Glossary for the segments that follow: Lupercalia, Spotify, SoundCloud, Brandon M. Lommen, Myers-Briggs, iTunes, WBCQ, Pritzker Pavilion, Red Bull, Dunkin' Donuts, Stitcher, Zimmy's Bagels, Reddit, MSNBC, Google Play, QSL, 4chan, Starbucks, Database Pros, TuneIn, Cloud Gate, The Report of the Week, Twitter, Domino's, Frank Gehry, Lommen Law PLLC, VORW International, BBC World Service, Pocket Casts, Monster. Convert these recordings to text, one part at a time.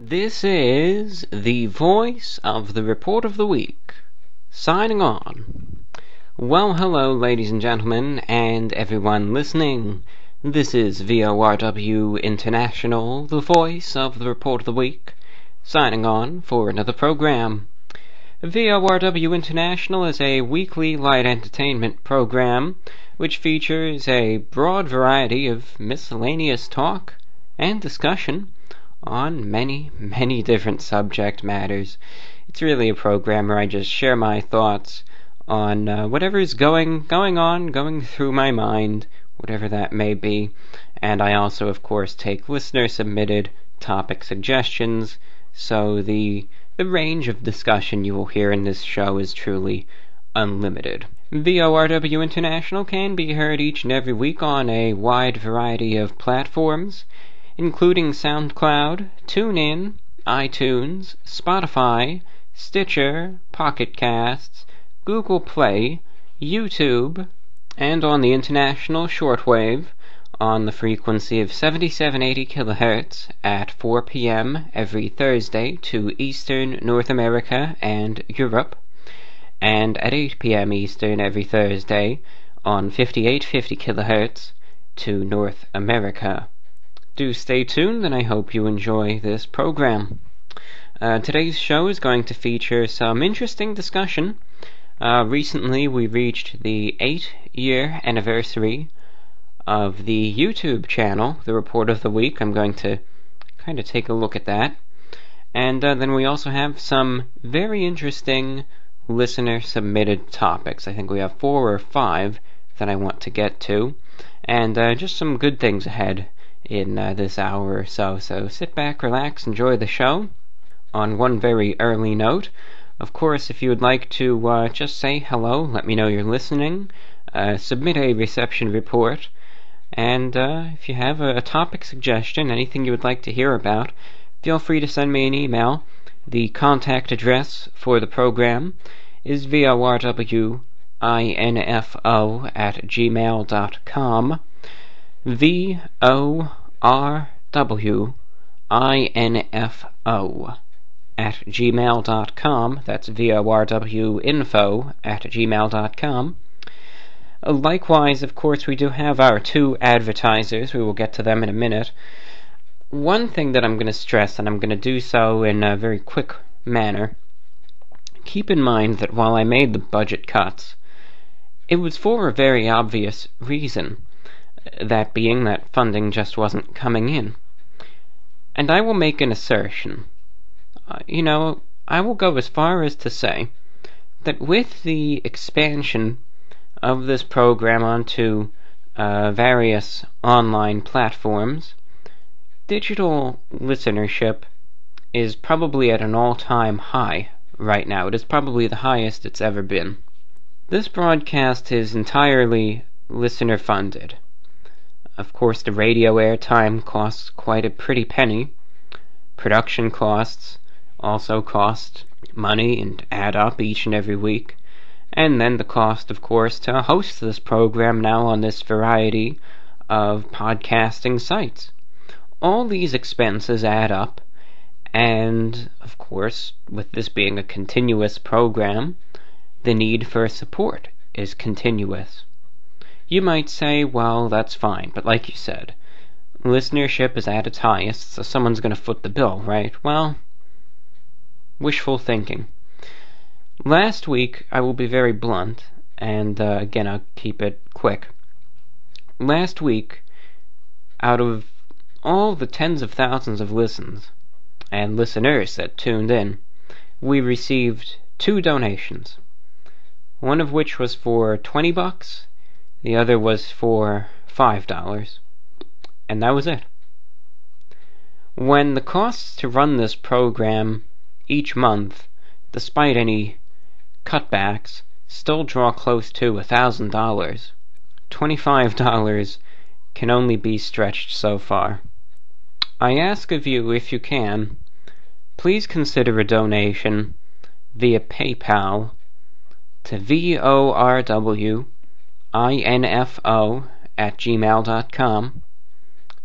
This is the voice of the Report of the Week, signing on. Well, hello, ladies and gentlemen, and everyone listening. This is VORW International, the voice of the Report of the Week, signing on for another program. VORW International is a weekly light entertainment program which features a broad variety of miscellaneous talk and discussion on many different subject matters. It's really a program where I just share my thoughts on whatever is going through my mind, whatever that may be. And I also, of course, take listener-submitted topic suggestions, so the range of discussion you will hear in this show is truly unlimited. VORW International can be heard each and every week on a wide variety of platforms, including SoundCloud, TuneIn, iTunes, Spotify, Stitcher, Pocket Casts, Google Play, YouTube, and on the international shortwave on the frequency of 7780 kHz at 4 p.m. every Thursday to Eastern North America and Europe, and at 8 p.m. Eastern every Thursday on 5850 kHz to North America. Do stay tuned, and I hope you enjoy this program. Today's show is going to feature some interesting discussion. Recently, we reached the 8-year anniversary of the YouTube channel, The Report of the Week. I'm going to kind of take a look at that. And then we also have some very interesting listener-submitted topics. I think we have 4 or 5 that I want to get to. And just some good things ahead in this hour or so, sit back, relax, enjoy the show. On one very early note, of course, if you would like to just say hello, let me know you're listening, submit a reception report, and if you have a topic suggestion, anything you would like to hear about, feel free to send me an email. The contact address for the program is vorwinfo@gmail.com. vorwinfo@gmail.com. That's vorwinfo@gmail.com. Likewise, of course, we do have our 2 advertisers. We will get to them in a minute. One thing that I'm going to stress, and I'm going to do so in a very quick manner, keep in mind that while I made the budget cuts, it was for a very obvious reason. That being that funding just wasn't coming in. And I will make an assertion. I will go as far as to say that with the expansion of this program onto various online platforms, digital listenership is probably at an all-time high right now. It is probably the highest it's ever been. This broadcast is entirely listener-funded. Of course, the radio airtime costs quite a pretty penny. Production costs also cost money and add up each and every week. And then the cost, of course, to host this program now on this variety of podcasting sites. All these expenses add up, and, of course, with this being a continuous program, the need for support is continuous. You might say, well, that's fine, but like you said, listenership is at its highest, so someone's going to foot the bill, right? Well, wishful thinking. Last week, I will be very blunt, and again, I'll keep it quick. Last week, out of all the tens of thousands of listens, and listeners that tuned in, we received 2 donations, one of which was for $20, the other was for $5, and that was it. When the costs to run this program each month, despite any cutbacks, still draw close to $1,000, $25 can only be stretched so far. I ask of you, if you can, please consider a donation via PayPal to vorwinfo@gmail.com.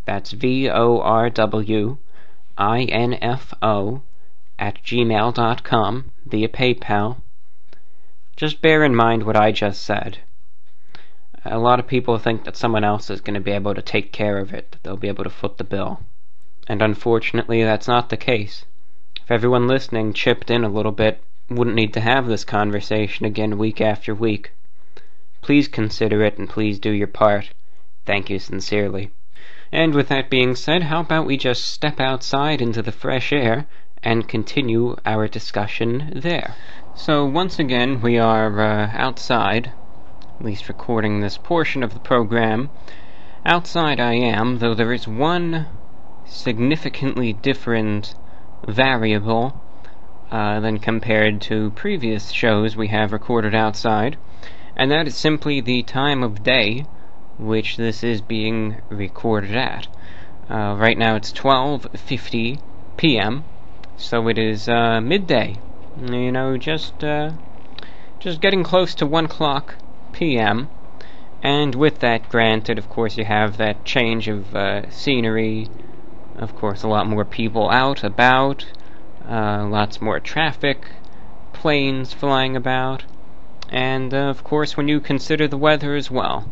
That's vorwinfo info@gmail.com via PayPal. Just bear in mind what I just said. A lot of people think that someone else is going to be able to take care of it, that they'll be able to foot the bill. And unfortunately, that's not the case. If everyone listening chipped in a little bit, wouldn't need to have this conversation again week after week. Please consider it and please do your part. Thank you sincerely. And with that being said, how about we just step outside into the fresh air and continue our discussion there. So once again, we are outside, at least recording this portion of the program. Outside I am, though there is one significantly different variable than compared to previous shows we have recorded outside, and that is simply the time of day which this is being recorded at. Right now it's 12:50 p.m., so it is midday. You know, just getting close to 1:00 p.m., and with that granted, of course, you have that change of scenery, of course, a lot more people out about, lots more traffic, planes flying about, and of course when you consider the weather as well.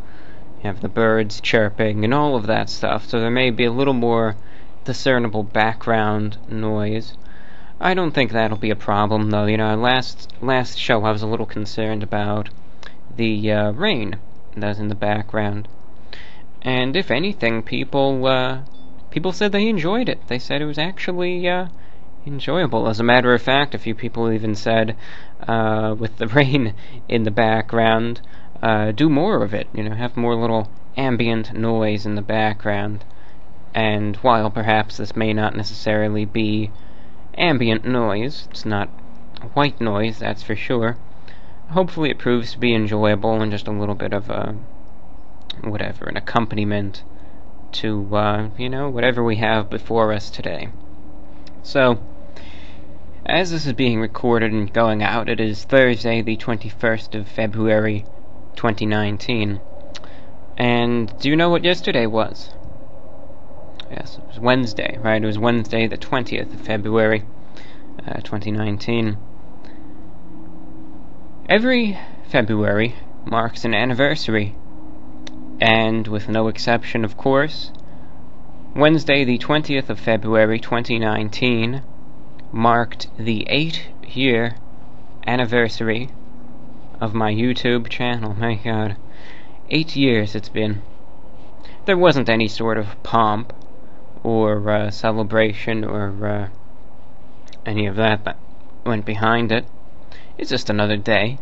You have the birds chirping and all of that stuff, so there may be a little more discernible background noise. I don't think that'll be a problem though. You know, last show I was a little concerned about the rain that's in the background. And if anything, people said they enjoyed it. They said it was actually enjoyable. As a matter of fact, a few people even said, with the rain in the background, do more of it. You know, have more little ambient noise in the background. And while perhaps this may not necessarily be ambient noise, it's not white noise, that's for sure, hopefully it proves to be enjoyable and just a little bit of a, whatever, an accompaniment to, you know, whatever we have before us today. So, as this is being recorded and going out, it is Thursday, the 21st of February, 2019. And do you know what yesterday was? Yes, it was Wednesday, right? It was Wednesday, the 20th of February, 2019. Every February marks an anniversary. And, with no exception, of course, Wednesday, the 20th of February, 2019, marked the 8-year anniversary of my YouTube channel. My God, 8 years it's been. There wasn't any sort of pomp or celebration or any of that went behind it. It's just another day.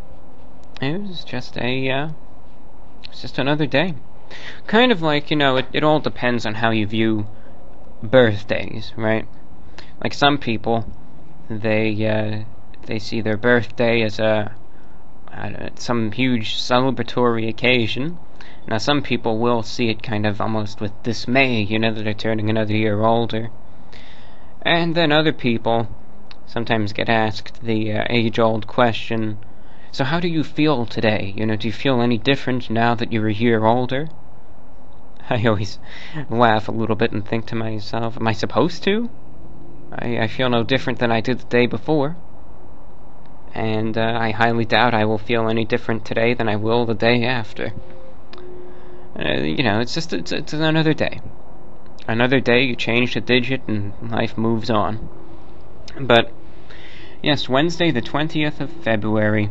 It was just a, it's just another day. Kind of like, you know, it all depends on how you view birthdays, right? Like some people, they see their birthday as a some huge celebratory occasion. Now some people will see it kind of almost with dismay, you know, that they're turning another year older. And then other people sometimes get asked the age-old question, so how do you feel today? You know, do you feel any different now that you're a year older? I always laugh a little bit and think to myself, am I supposed to? I feel no different than I did the day before. And I highly doubt I will feel any different today than I will the day after. You know, it's just it's another day. Another day, you change the digit and life moves on. But, yes, Wednesday the 20th of February.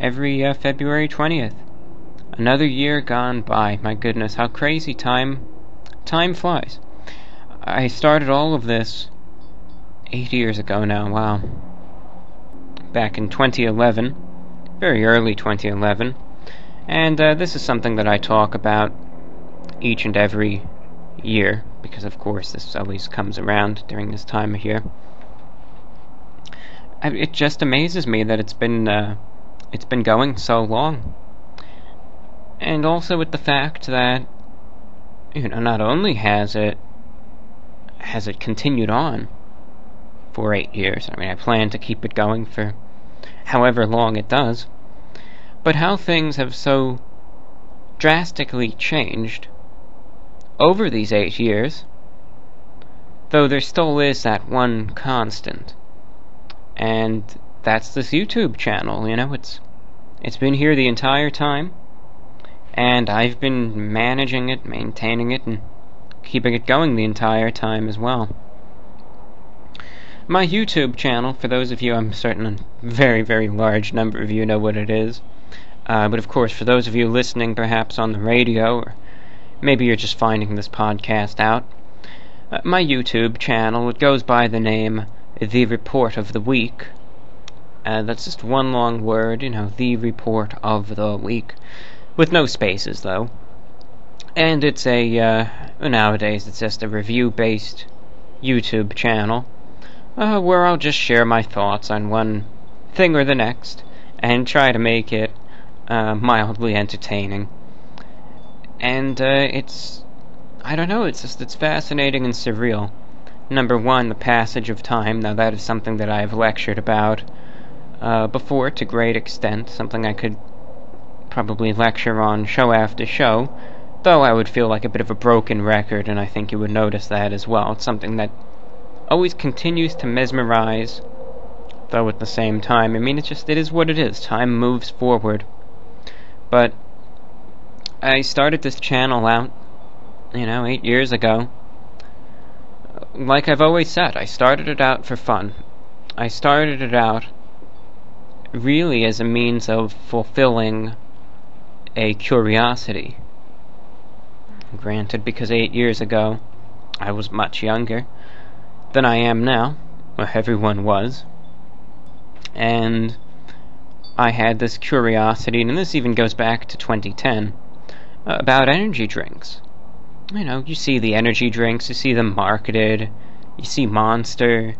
Every February 20th. Another year gone by. My goodness, how crazy time flies. I started all of this 8 years ago now, wow. Back in 2011, very early 2011, and this is something that I talk about each and every year, because of course this always comes around during this time of year. It just amazes me that it's been going so long. And also with the fact that, you know, not only has it continued on for 8 years, I mean, I plan to keep it going for however long it does, but how things have so drastically changed over these 8 years though there still is that one constant, and that's this YouTube channel. You know, it's been here the entire time, and I've been managing it, maintaining it, and keeping it going the entire time as well. My YouTube channel, for those of you, I'm certain a very, very large number of you know what it is, but of course for those of you listening perhaps on the radio, or maybe you're just finding this podcast out, my YouTube channel, it goes by the name The Report of the Week. That's just one long word, you know, The Report of the Week, with no spaces though. And it's a, nowadays it's just a review-based YouTube channel, where I'll just share my thoughts on one thing or the next, and try to make it mildly entertaining. And I don't know, it's fascinating and surreal. Number one, the passage of time. Now that is something that I've lectured about before to great extent, something I could probably lecture on show after show, though I would feel like a bit of a broken record, and I think you would notice that as well. It's something that always continues to mesmerize, though at the same time, I mean, it is what it is. Time moves forward. But I started this channel out, you know, 8 years ago. Like I've always said, I started it out for fun. I started it out really as a means of fulfilling a curiosity. Granted, because 8 years ago I was much younger than I am now, or everyone was, and I had this curiosity, and this even goes back to 2010, about energy drinks. You know, you see the energy drinks, you see them marketed, you see Monster,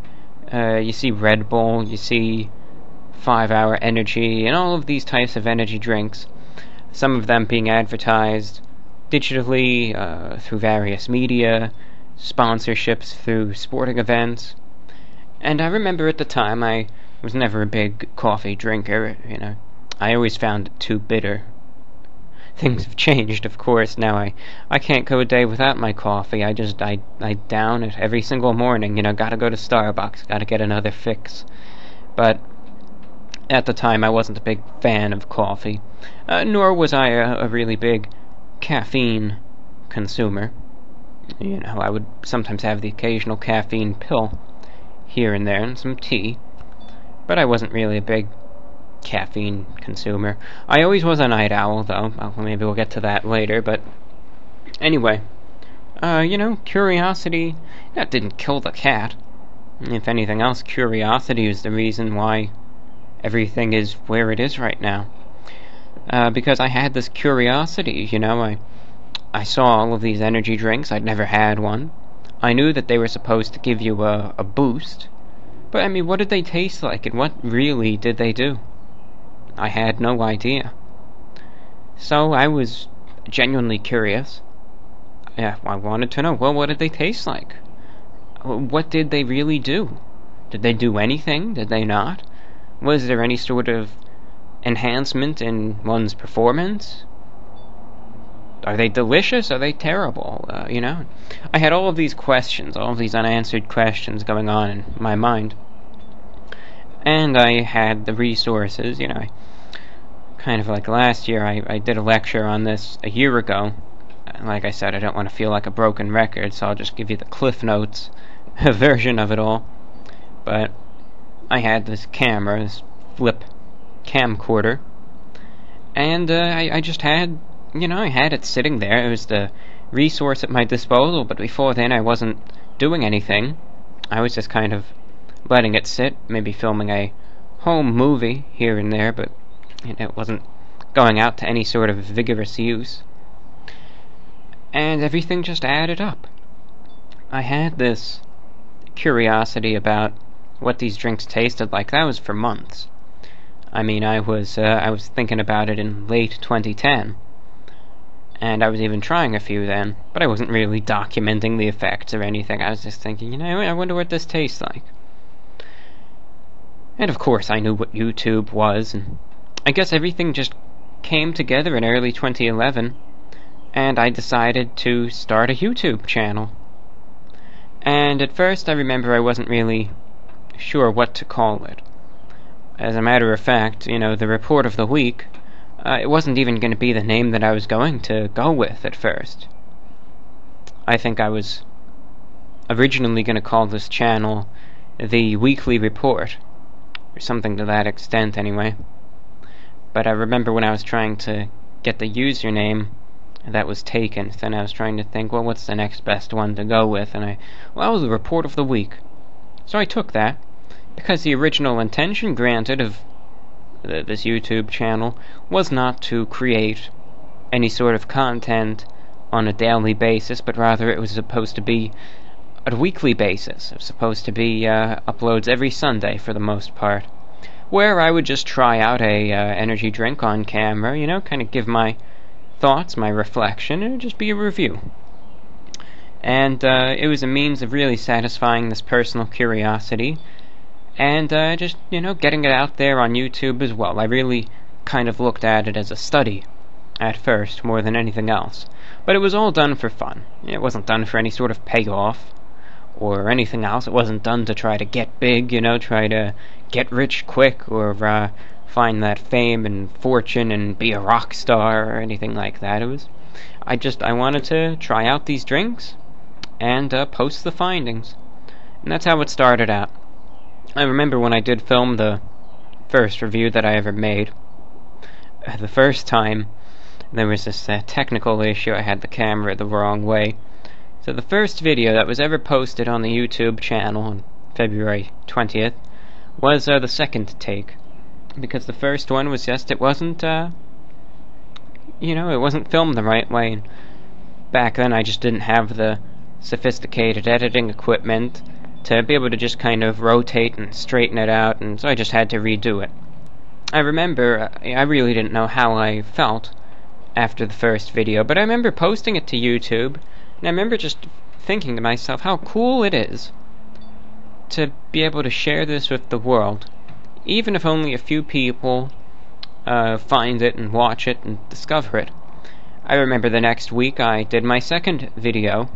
you see Red Bull, you see 5 Hour Energy, and all of these types of energy drinks, some of them being advertised digitally, through various media, sponsorships through sporting events. And I remember at the time I was never a big coffee drinker, you know. I always found it too bitter. Things have changed, of course. Now I can't go a day without my coffee. I down it every single morning, you know, gotta go to Starbucks, gotta get another fix. But at the time I wasn't a big fan of coffee, nor was I a really big caffeine consumer. You know, I would sometimes have the occasional caffeine pill here and there, and some tea, but I wasn't really a big caffeine consumer. I always was a night owl, though. Well, maybe we'll get to that later, but anyway, you know, curiosity, that didn't kill the cat. If anything else, curiosity is the reason why everything is where it is right now. Because I had this curiosity, you know, I saw all of these energy drinks, I'd never had one. I knew that they were supposed to give you a boost, but I mean, what did they taste like, and what really did they do? I had no idea. So I was genuinely curious. Yeah, I wanted to know, well, what did they taste like? What did they really do? Did they do anything? Did they not? Was there any sort of enhancement in one's performance? Are they delicious? Are they terrible? You know, I had all of these questions, all of these unanswered questions going on in my mind, and I had the resources. You know, I kind of like last year, I did a lecture on this a year ago. Like I said, I don't want to feel like a broken record, so I'll just give you the Cliff Notes version of it all. But I had this camera, this flip camcorder, and I just had, you know, I had it sitting there. It was the resource at my disposal, but before then I wasn't doing anything. I was just kind of letting it sit, maybe filming a home movie here and there, but you know, it wasn't going out to any sort of vigorous use. And everything just added up. I had this curiosity about what these drinks tasted like. That was for months. I mean, I was thinking about it in late 2010, and I was even trying a few then, but I wasn't really documenting the effects or anything. I was just thinking, you know, I wonder what this tastes like. And of course I knew what YouTube was, and I guess everything just came together in early 2011, and I decided to start a YouTube channel. And and at first I remember I wasn't really sure what to call it. As a matter of fact, you know, the Report of the Week, it wasn't even going to be the name that I was going to go with at first. I think I was originally going to call this channel the Weekly Report, or something to that extent anyway. But I remember when I was trying to get the username, that was taken. Then I was trying to think, well, what's the next best one to go with? And that was the Report of the Week. So I took that, because the original intention, granted, of this YouTube channel was not to create any sort of content on a daily basis, but rather it was supposed to be a weekly basis. It was supposed to be uploads every Sunday for the most part, where I would just try out a energy drink on camera, you know, kind of give my thoughts, my reflection, and it would just be a review. And it was a means of really satisfying this personal curiosity, and just, you know, getting it out there on YouTube as well. I really kind of looked at it as a study at first, more than anything else. But it was all done for fun. It wasn't done for any sort of payoff or anything else. It wasn't done to try to get big, you know, try to get rich quick, or find that fame and fortune and be a rock star or anything like that. It was, I wanted to try out these drinks and post the findings, and that's how it started out. I remember when I did film the first review that I ever made, the first time there was this technical issue. I had the camera the wrong way, so the first video that was ever posted on the YouTube channel on February 20th was the second take. Because the first one was just, it wasn't, you know, it wasn't filmed the right way. And back then I just didn't have the sophisticated editing equipment to be able to just kind of rotate and straighten it out, and so I just had to redo it. I remember, I really didn't know how I felt after the first video, but I remember posting it to YouTube, and I remember just thinking to myself how cool it is to be able to share this with the world. Even if only a few people find it and watch it and discover it. I remember the next week I did my second video,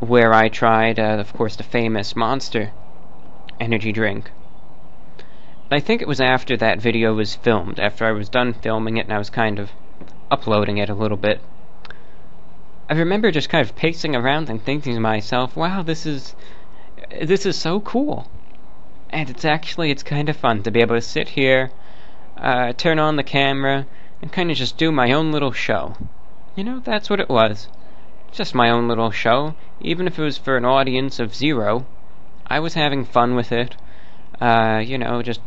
where I tried, of course, the famous Monster energy drink. I think it was after that video was filmed, after I was done filming it and I was kind of uploading it a little bit. I remember just kind of pacing around and thinking to myself, wow, this is so cool. And it's kind of fun to be able to sit here, turn on the camera, and kind of just do my own little show. You know, that's what it was. Just my own little show. Even if it was for an audience of zero, I was having fun with it. You know, just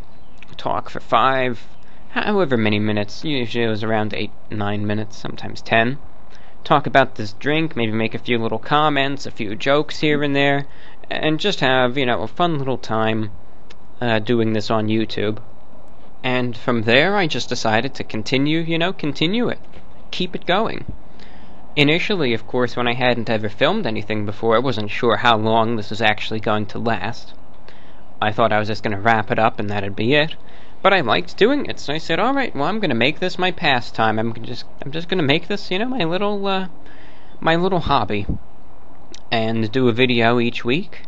talk for however many minutes. Usually it was around 8, 9 minutes, sometimes 10. Talk about this drink, maybe make a few little comments, a few jokes here and there, and just have, you know, a fun little time doing this on YouTube. And from there I just decided to continue, you know, continue it, keep it going. Initially, of course, when I hadn't ever filmed anything before, I wasn't sure how long this was actually going to last. I thought I was just going to wrap it up and that'd be it, but I liked doing it, so I said, alright, well, I'm going to make this my pastime. I'm just going to make this, you know, my little hobby, and do a video each week.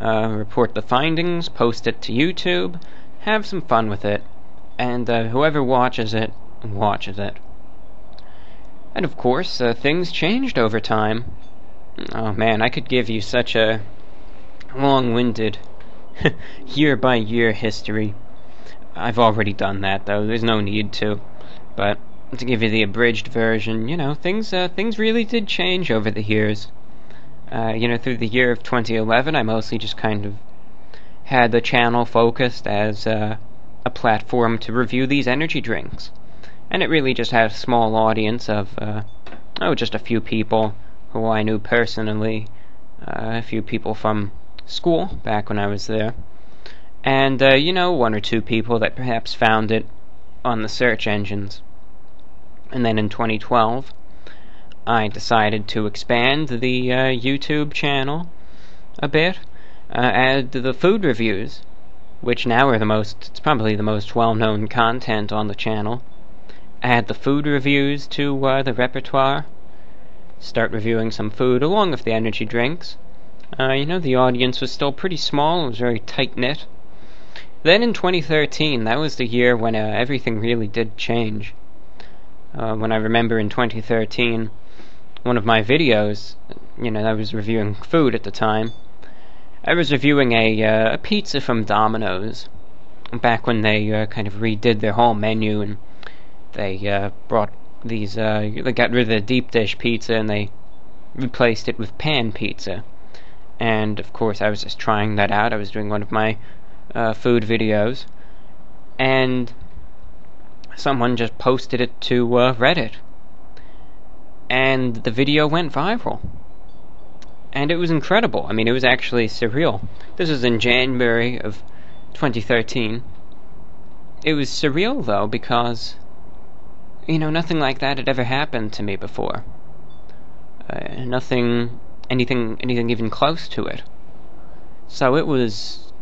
Report the findings, post it to YouTube, have some fun with it, and whoever watches it. And of course, things changed over time. Oh man, I could give you such a long-winded year-by-year history. I've already done that, though. There's no need to. But to give you the abridged version, you know, things really did change over the years. You know, through the year of 2011, I mostly just kind of had the channel focused as a platform to review these energy drinks. And it really just had a small audience of, just a few people who I knew personally, a few people from school back when I was there, and, you know, 1 or 2 people that perhaps found it on the search engines. And then in 2012... I decided to expand the YouTube channel a bit, add the food reviews, which now are it's probably the most well-known content on the channel. Add the food reviews to the repertoire, start reviewing some food along with the energy drinks, You know, the audience was still pretty small. It was very tight-knit. Then in 2013, that was the year when everything really did change. When I remember in 2013, one of my videos, you know, I was reviewing food at the time. I was reviewing a pizza from Domino's, back when they kind of redid their whole menu, and they brought these, they got rid of the deep dish pizza and they replaced it with pan pizza. And of course I was just trying that out. I was doing one of my food videos, and someone just posted it to Reddit, and the video went viral, and it was incredible. I mean, it was actually surreal. This was in January of 2013. It was surreal though, because, you know, nothing like that had ever happened to me before. Anything even close to it. So it was,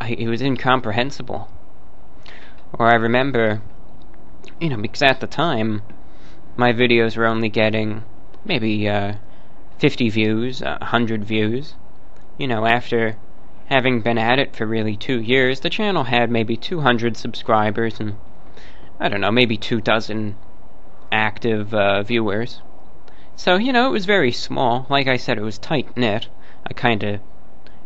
it was incomprehensible. Or I remember, you know, because at the time, my videos were only getting maybe 50 views, 100 views. You know, after having been at it for really 2 years, the channel had maybe 200 subscribers and, I don't know, maybe 2 dozen active viewers. So, you know, it was very small. Like I said, it was tight-knit. I kinda,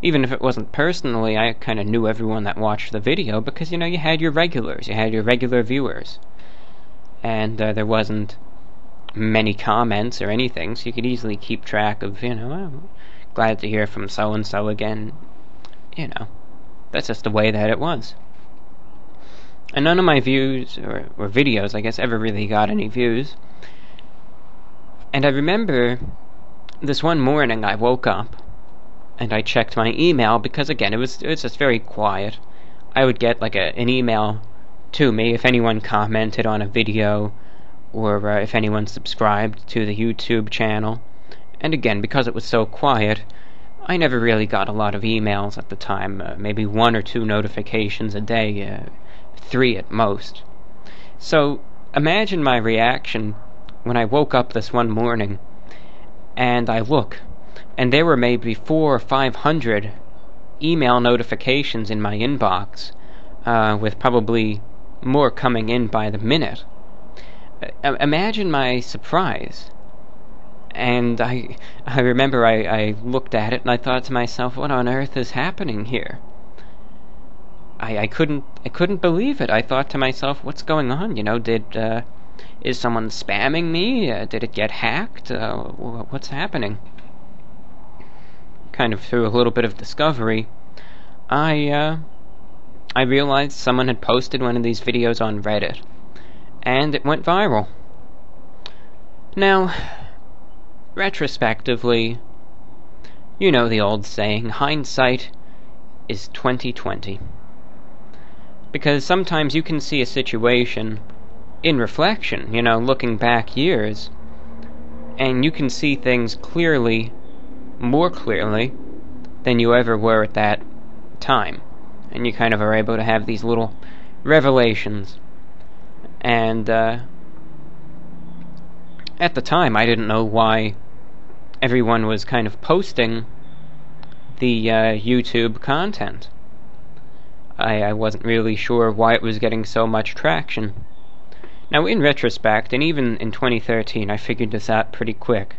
even if it wasn't personally, I kinda knew everyone that watched the video, because, you know, you had your regulars, you had your regular viewers. And there wasn't many comments or anything, so you could easily keep track of, you know, oh, glad to hear from so-and-so again. You know, that's just the way that it was. And none of my views, or videos, I guess, ever really got any views. And I remember this one morning I woke up and I checked my email, because again, it was just very quiet. I would get like an email to me if anyone commented on a video, or if anyone subscribed to the YouTube channel. And again, because it was so quiet, I never really got a lot of emails at the time, maybe 1 or 2 notifications a day, 3 at most. So imagine my reaction when I woke up this one morning and I look, and there were maybe 400 or 500 email notifications in my inbox, with probably more coming in by the minute. Imagine my surprise. And I remember I looked at it and I thought to myself, what on earth is happening here? I couldn't believe it. I thought to myself, what's going on? You know, is someone spamming me? Did it get hacked? What's happening? Kind of through a little bit of discovery, I realized someone had posted one of these videos on Reddit, and it went viral. Now, retrospectively, you know the old saying, hindsight is 20/20. Because sometimes you can see a situation in reflection, you know, looking back years, and you can see things clearly, more clearly than you ever were at that time. And you kind of are able to have these little revelations. And at the time, I didn't know why everyone was kind of posting the YouTube content. I wasn't really sure why it was getting so much traction. Now, in retrospect, and even in 2013, I figured this out pretty quick.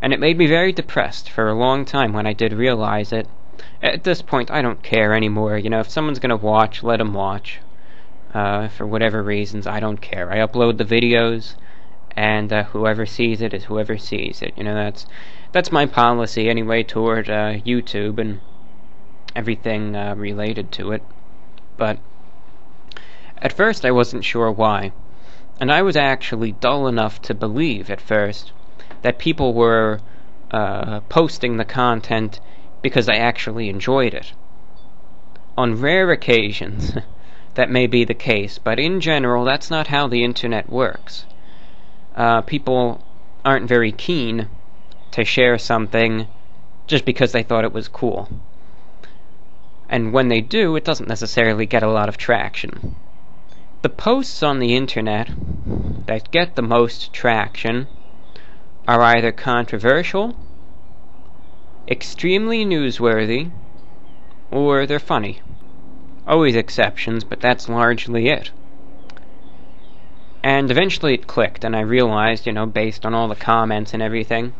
And it made me very depressed for a long time when I did realize it. At this point, I don't care anymore. You know, if someone's gonna watch, let them watch. For whatever reasons, I don't care. I upload the videos, and whoever sees it is whoever sees it. You know, that's my policy anyway toward YouTube and everything related to it. But at first I wasn't sure why, and I was actually dull enough to believe at first that people were posting the content because they actually enjoyed it. On rare occasions that may be the case, but in general that's not how the internet works. People aren't very keen to share something just because they thought it was cool. And when they do, it doesn't necessarily get a lot of traction. The posts on the internet that get the most traction are either controversial, extremely newsworthy, or they're funny. Always exceptions, but that's largely it. And eventually it clicked, and I realized, you know, based on all the comments and everything,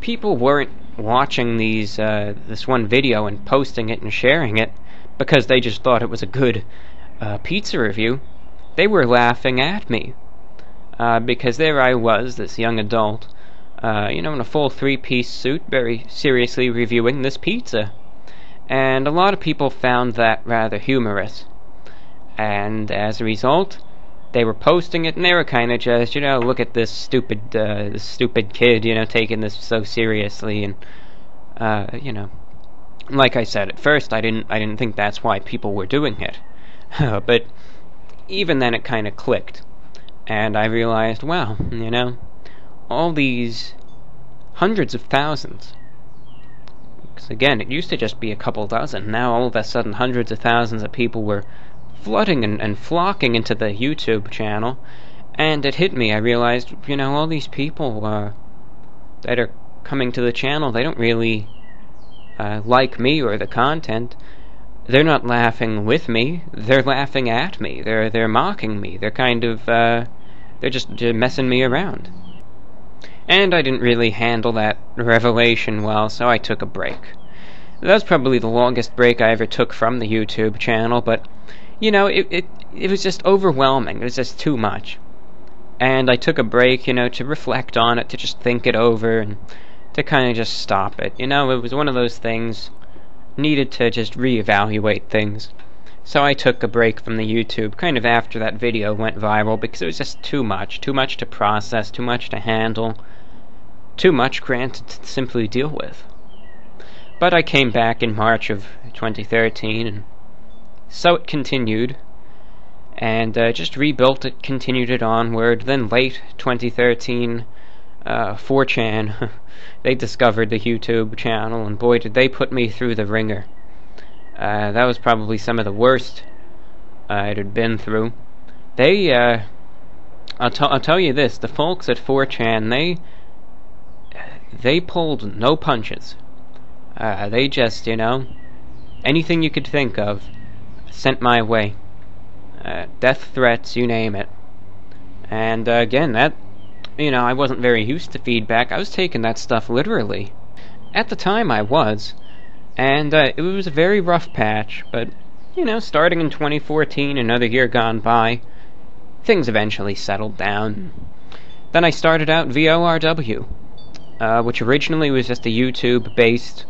people weren't watching these this one video and posting it and sharing it because they just thought it was a good pizza review. They were laughing at me because there I was, this young adult, you know, in a full three-piece suit, very seriously reviewing this pizza. And a lot of people found that rather humorous, and as a result they were posting it, and they were kind of just, you know, look at this stupid kid, you know, taking this so seriously. And you know, like I said, at first I didn't think that's why people were doing it, but even then it kind of clicked, and I realized, wow, you know, all these hundreds of thousands. Because again, it used to just be a couple dozen. Now all of a sudden hundreds of thousands of people were flooding and flocking into the YouTube channel, and it hit me. I realized, you know, all these people that are coming to the channel, they don't really like me or the content. They're not laughing with me, they're laughing at me, they're mocking me, they're kind of they're just messing me around. And I didn't really handle that revelation well, so I took a break. That was probably the longest break I ever took from the YouTube channel, but, you know, it was just overwhelming. It was just too much. And I took a break, you know, to reflect on it, to just think it over, and to kind of just stop it. You know, it was one of those things, needed to just reevaluate things. So I took a break from the YouTube kind of after that video went viral, because it was just too much to process, too much to handle, too much, granted, to simply deal with. But I came back in March of 2013, and so it continued, and just rebuilt it, continued it onward. Then late 2013, 4chan, they discovered the YouTube channel, and boy, did they put me through the ringer. That was probably some of the worst it had been through. They, I'll tell you this, the folks at 4chan, they pulled no punches. They just, you know, anything you could think of, sent my way. Death threats, you name it. And again, that, you know, I wasn't very used to feedback. I was taking that stuff literally. At the time I was. And it was a very rough patch, but, you know, starting in 2014, another year gone by, things eventually settled down. Then I started out VORW, which originally was just a YouTube-based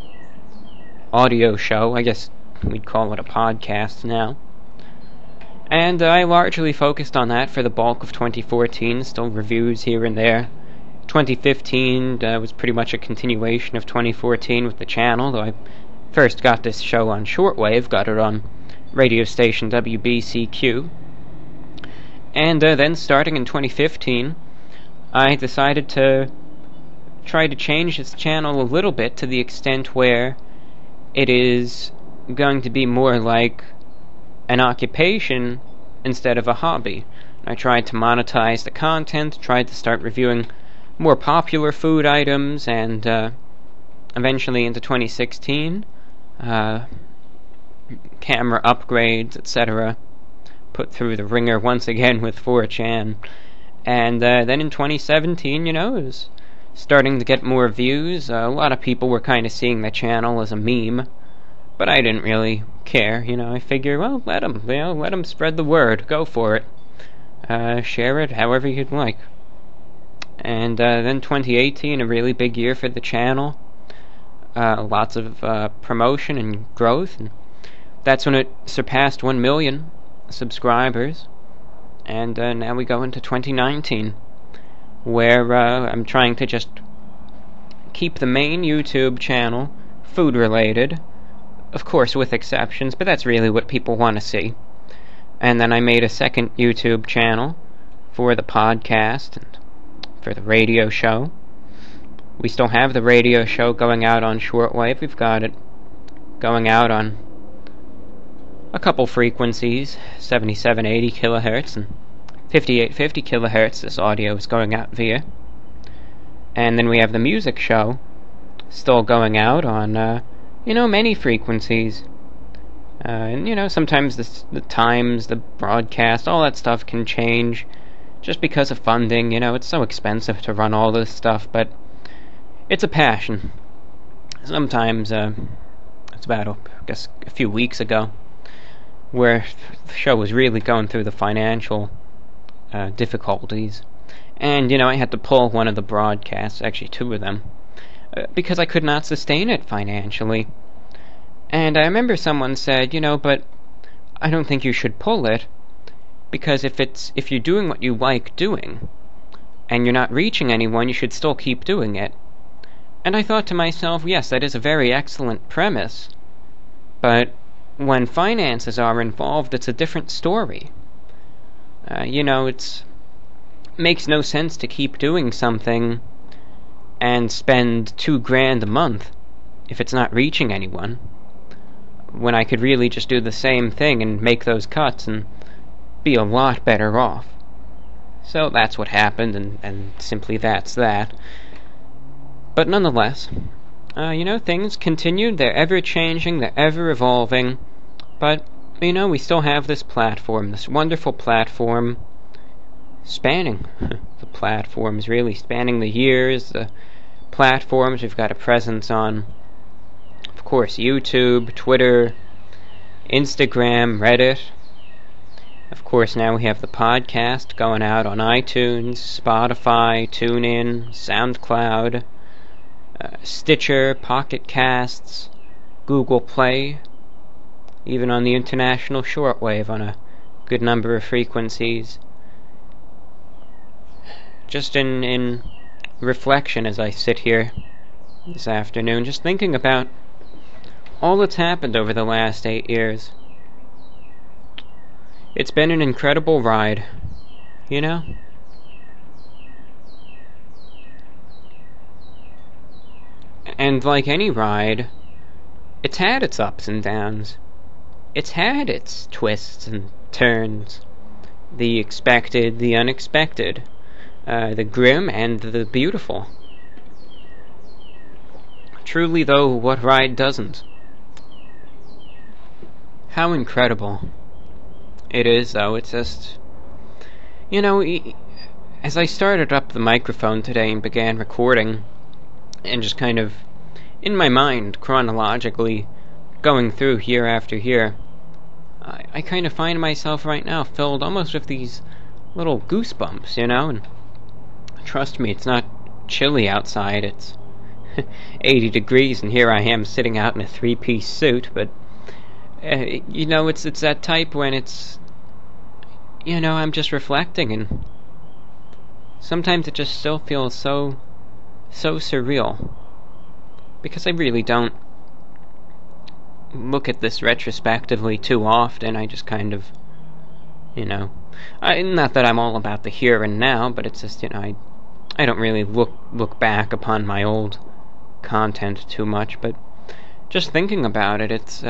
audio show. I guess we'd call it a podcast now. And I largely focused on that for the bulk of 2014, still reviews here and there. 2015 was pretty much a continuation of 2014 with the channel, though I first got this show on shortwave, got it on radio station WBCQ. And then starting in 2015, I decided to try to change this channel a little bit, to the extent where it is going to be more like an occupation instead of a hobby. I tried to monetize the content, tried to start reviewing more popular food items, and eventually into 2016, camera upgrades, etc. Put through the ringer once again with 4chan. And then in 2017, you know, it was starting to get more views. A lot of people were kind of seeing the channel as a meme, but I didn't really care. You know, I figure, well, let them, you know, let them spread the word. Go for it. Share it however you'd like. And then 2018, a really big year for the channel. Lots of promotion and growth, and that's when it surpassed 1 million subscribers. And now we go into 2019, where I'm trying to just keep the main YouTube channel food related, of course with exceptions, but that's really what people want to see. And then I made a second YouTube channel for the podcast and for the radio show. We still have the radio show going out on shortwave. We've got it going out on a couple frequencies, 7780 kilohertz and 5850 kilohertz. This audio is going out via. And then we have the music show, still going out on, many frequencies. And, sometimes the times, the broadcast, all that stuff can change just because of funding. It's so expensive to run all this stuff, but it's a passion. Sometimes, it's about, a few weeks ago, where the show was really going through the financial difficulties. And, I had to pull one of the broadcasts, actually two of them, because I could not sustain it financially. And I remember someone said, but I don't think you should pull it, because if you're doing what you like doing, and you're not reaching anyone, you should still keep doing it. And I thought to myself, yes, that is a very excellent premise, but when finances are involved, it's a different story. Makes no sense to keep doing something and spend $2,000 a month if it's not reaching anyone, when I could really just do the same thing and make those cuts and be a lot better off. So that's what happened, and simply that's that. But nonetheless, things continued. They're ever-changing, they're ever-evolving, but, we still have this platform, this wonderful platform, spanning the platforms, really, spanning the years, the platforms we've got a presence on. Of course, YouTube, Twitter, Instagram, Reddit. Of course, now we have the podcast going out on iTunes, Spotify, TuneIn, SoundCloud, Stitcher, Pocket Casts, Google Play, even on the international shortwave on a good number of frequencies. Just in reflection as I sit here this afternoon, just thinking about all that's happened over the last 8 years. It's been an incredible ride, And like any ride, it's had its ups and downs. It's had its twists and turns. The expected, the unexpected. The grim and the beautiful. Truly, though, what ride doesn't? How incredible it is, though. It's just... as I started up the microphone today and began recording, and just kind of, in my mind, chronologically, going through year after year, I kind of find myself right now filled almost with these little goosebumps, and... Trust me, it's not chilly outside, it's 80 degrees, and here I am sitting out in a three-piece suit, but, it's that type when it's, I'm just reflecting, and sometimes it just still feels so surreal, because I really don't look at this retrospectively too often. I just kind of, not that I'm all about the here and now, but it's just, I don't really look back upon my old content too much, but just thinking about it, it's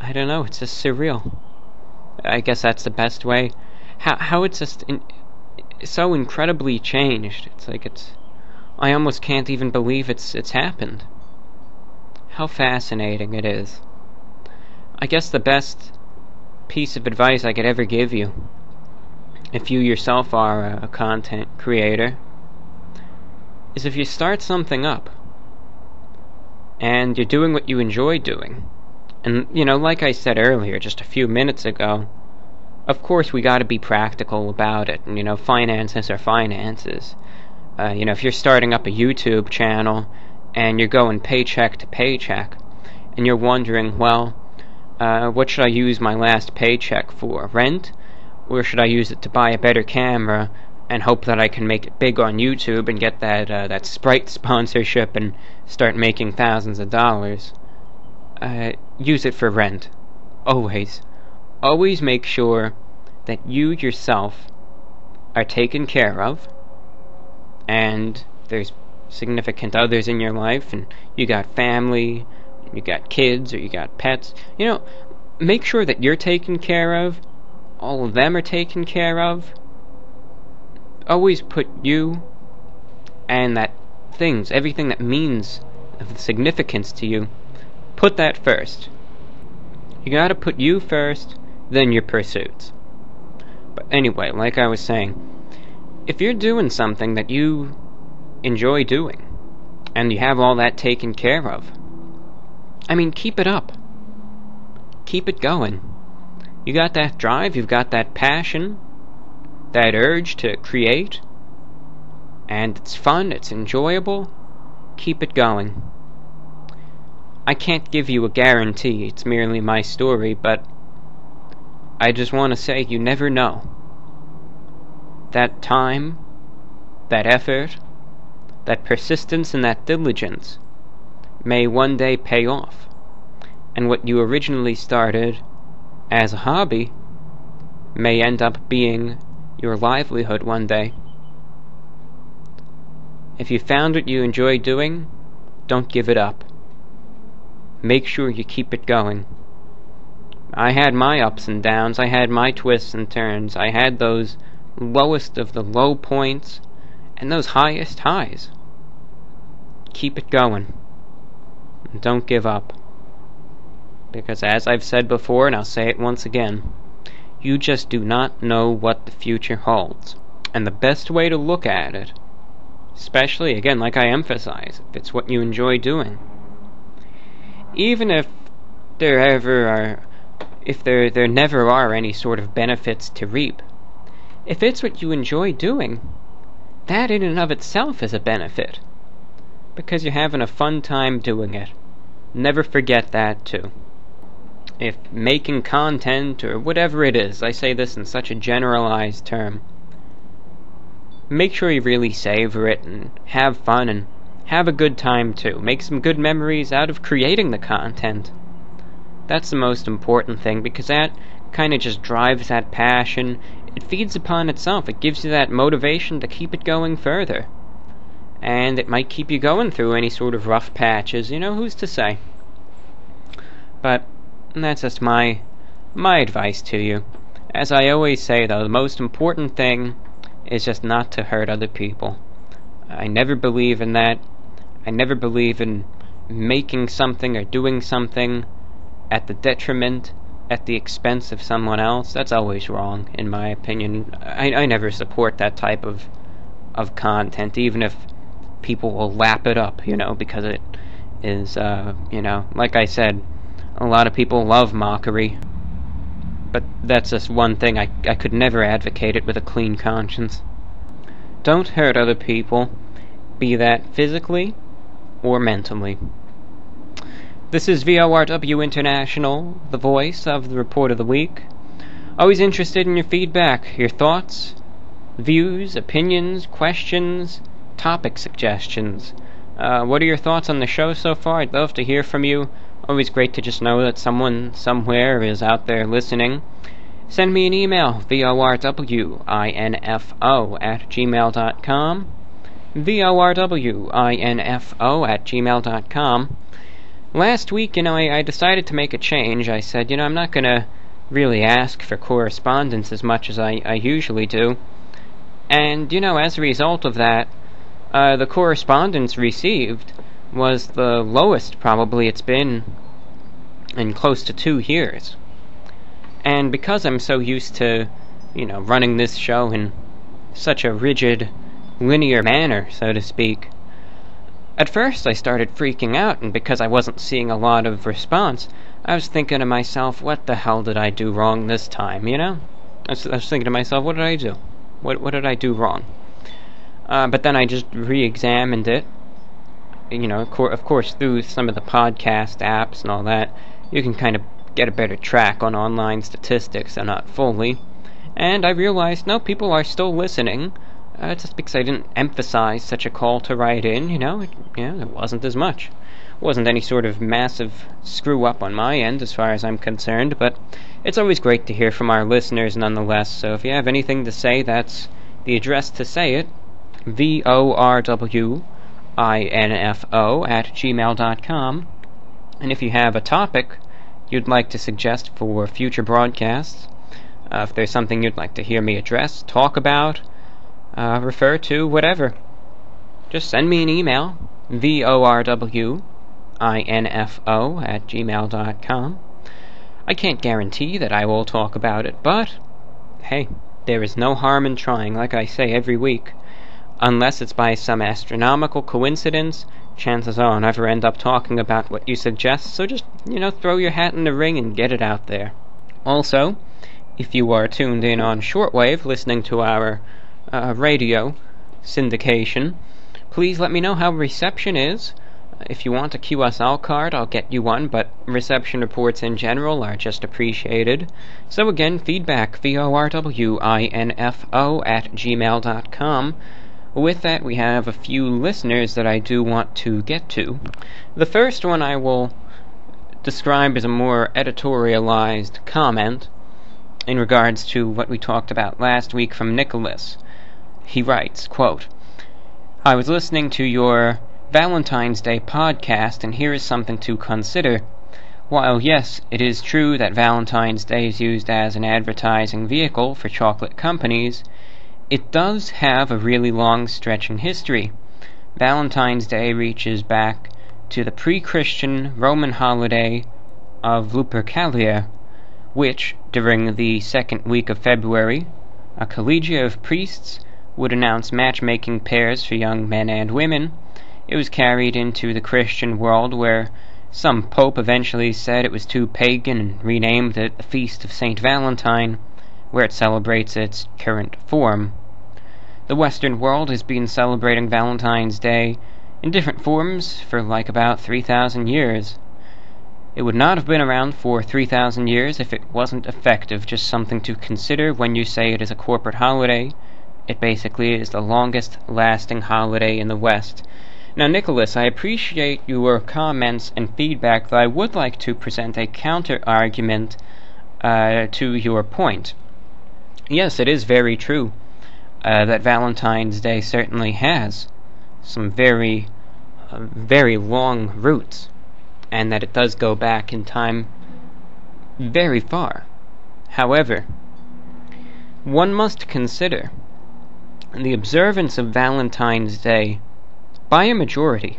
I don't know, it's just surreal. I guess that's the best way. How it's just so incredibly changed. It's like I almost can't even believe it's happened. How fascinating it is. I guess the best piece of advice I could ever give you, if you yourself are a content creator, is if you start something up and you're doing what you enjoy doing, and like I said earlier just a few minutes ago, of course we gotta be practical about it, and finances are finances. If you're starting up a YouTube channel and you're going paycheck to paycheck and you're wondering, well, what should I use my last paycheck for? Rent? Or should I use it to buy a better camera and hope that I can make it big on YouTube and get that Sprite sponsorship and start making thousands of dollars? Use it for rent. Always. Always make sure that you yourself are taken care of, and there's significant others in your life, and you got family, you got kids, or you got pets. Make sure that you're taken care of, all of them are taken care of. Always put you and that things, everything that means of significance to you, put that first. You gotta put you first, then your pursuits. But anyway, like I was saying, if you're doing something that you enjoy doing, and you have all that taken care of, I mean, keep it up. Keep it going. You got that drive, you've got that passion, that urge to create, and it's fun, it's enjoyable, keep it going. I can't give you a guarantee, it's merely my story, but I just want to say you never know. That time, that effort, that persistence and that diligence may one day pay off, and what you originally started as a hobby may end up being your livelihood one day. If you found what you enjoy doing, don't give it up. Make sure you keep it going. I had my ups and downs, I had my twists and turns, I had those lowest of the low points and those highest highs. Keep it going. Don't give up. Because as I've said before, and I'll say it once again, you just do not know what the future holds. And the best way to look at it, especially, again, like I emphasize, if it's what you enjoy doing, even if there never are any sort of benefits to reap, if it's what you enjoy doing, that in and of itself is a benefit, because you're having a fun time doing it. Never forget that too. If making content or whatever it is, I say this in such a generalized term, make sure you really savor it and have fun and have a good time too. Make some good memories out of creating the content. That's the most important thing, because that kind of just drives that passion. It feeds upon itself. It gives you that motivation to keep it going further. And it might keep you going through any sort of rough patches, you know, who's to say? But and that's just my advice to you. As I always say, though, the most important thing is just not to hurt other people. I never believe in that. I never believe in making something or doing something at the detriment, at the expense of someone else. That's always wrong, in my opinion. I never support that type of content, even if people will lap it up, you know, because it is, you know, like I said, a lot of people love mockery, but that's just one thing. I could never advocate it with a clean conscience. Don't hurt other people, be that physically or mentally. This is VORW International, the voice of the Report of the Week. Always interested in your feedback, your thoughts, views, opinions, questions, topic suggestions. What are your thoughts on the show so far? I'd love to hear from you. Always great to just know that someone somewhere is out there listening. Send me an email, vorwinfo@gmail.com, vorwinfo@gmail.com. Last week, you know, I decided to make a change. I said, you know, I'm not going to really ask for correspondence as much as I usually do. And, you know, as a result of that, the correspondence received was the lowest probably it's been in close to 2 years. And because I'm so used to, you know, running this show in such a rigid, linear manner, so to speak, at first I started freaking out, and because I wasn't seeing a lot of response, I was thinking to myself, what the hell did I do wrong this time, you know? I was thinking to myself, what did I do? What did I do wrong? But then I just re-examined it. You know, of course, through some of the podcast apps and all that, you can kind of get a better track on online statistics, and not fully. And I realized, no, people are still listening, just because I didn't emphasize such a call to write in, you know, it wasn't as much. It wasn't any sort of massive screw-up on my end, as far as I'm concerned, but it's always great to hear from our listeners nonetheless, so if you have anything to say, that's the address to say it, vorwinfo@gmail.com, and if you have a topic you'd like to suggest for future broadcasts, if there's something you'd like to hear me address, talk about, refer to, whatever, just send me an email, vorwinfo@gmail.com. I can't guarantee that I will talk about it, but hey, there is no harm in trying, like I say every week. Unless it's by some astronomical coincidence, chances are I'll never end up talking about what you suggest, so just, throw your hat in the ring and get it out there. Also, if you are tuned in on shortwave listening to our radio syndication, please let me know how reception is. If you want a QSL card, I'll get you one, but reception reports in general are just appreciated. So again, feedback, vorwinfo@gmail.com. With that, we have a few listeners that I do want to get to. The first one I will describe as a more editorialized comment in regards to what we talked about last week from Nicholas. He writes, quote, "I was listening to your Valentine's Day podcast, and here is something to consider. While yes, it is true that Valentine's Day is used as an advertising vehicle for chocolate companies, it does have a really long stretching history. Valentine's Day reaches back to the pre-Christian Roman holiday of Lupercalia, which, during the second week of February, a collegia of priests would announce matchmaking pairs for young men and women. It was carried into the Christian world, where some pope eventually said it was too pagan and renamed it the Feast of St. Valentine, where it celebrates its current form. The Western world has been celebrating Valentine's Day in different forms for about 3,000 years. It would not have been around for 3,000 years if it wasn't effective. Just something to consider when you say it is a corporate holiday. It basically is the longest lasting holiday in the West." Now, Nicholas, I appreciate your comments and feedback, though I would like to present a counter-argument to your point. Yes, it is very true that Valentine's Day certainly has some very long roots, and that it does go back in time very far. However, one must consider the observance of Valentine's Day by a majority,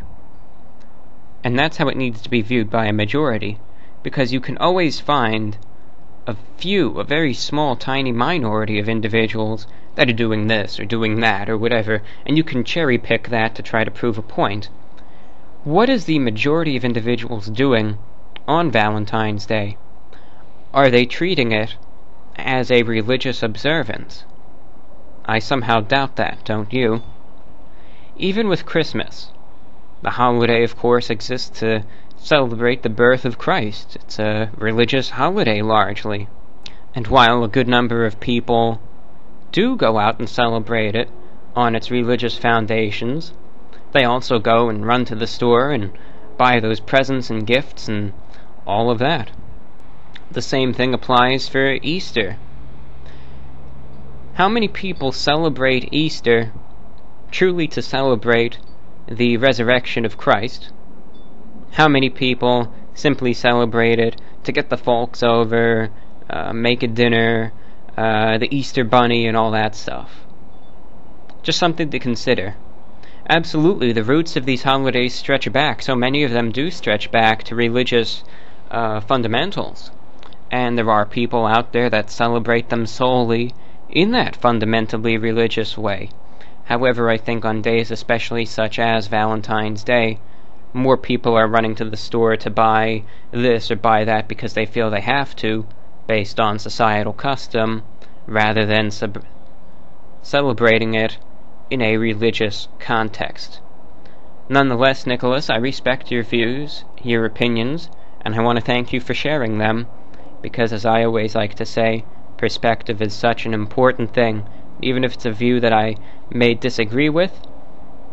and that's how it needs to be viewed, by a majority, because you can always find a very small, tiny minority of individuals that are doing this or doing that or whatever, and you can cherry-pick that to try to prove a point. What is the majority of individuals doing on Valentine's Day? Are they treating it as a religious observance? I somehow doubt that, don't you? Even with Christmas, the holiday, of course, exists to celebrate the birth of Christ. It's a religious holiday, largely. And while a good number of people do go out and celebrate it on its religious foundations, they also go and run to the store and buy those presents and gifts and all of that. The same thing applies for Easter. How many people celebrate Easter truly to celebrate the resurrection of Christ? How many people simply celebrate it to get the folks over, make a dinner, the Easter Bunny, and all that stuff? Just something to consider. Absolutely, the roots of these holidays stretch back. So many of them do stretch back to religious fundamentals. And there are people out there that celebrate them solely in that fundamentally religious way. However, I think on days especially such as Valentine's Day, more people are running to the store to buy this or buy that because they feel they have to, based on societal custom, rather than celebrating it in a religious context. Nonetheless, Nicholas, I respect your views, your opinions, and I want to thank you for sharing them, because as I always like to say, perspective is such an important thing. Even if it's a view that I may disagree with,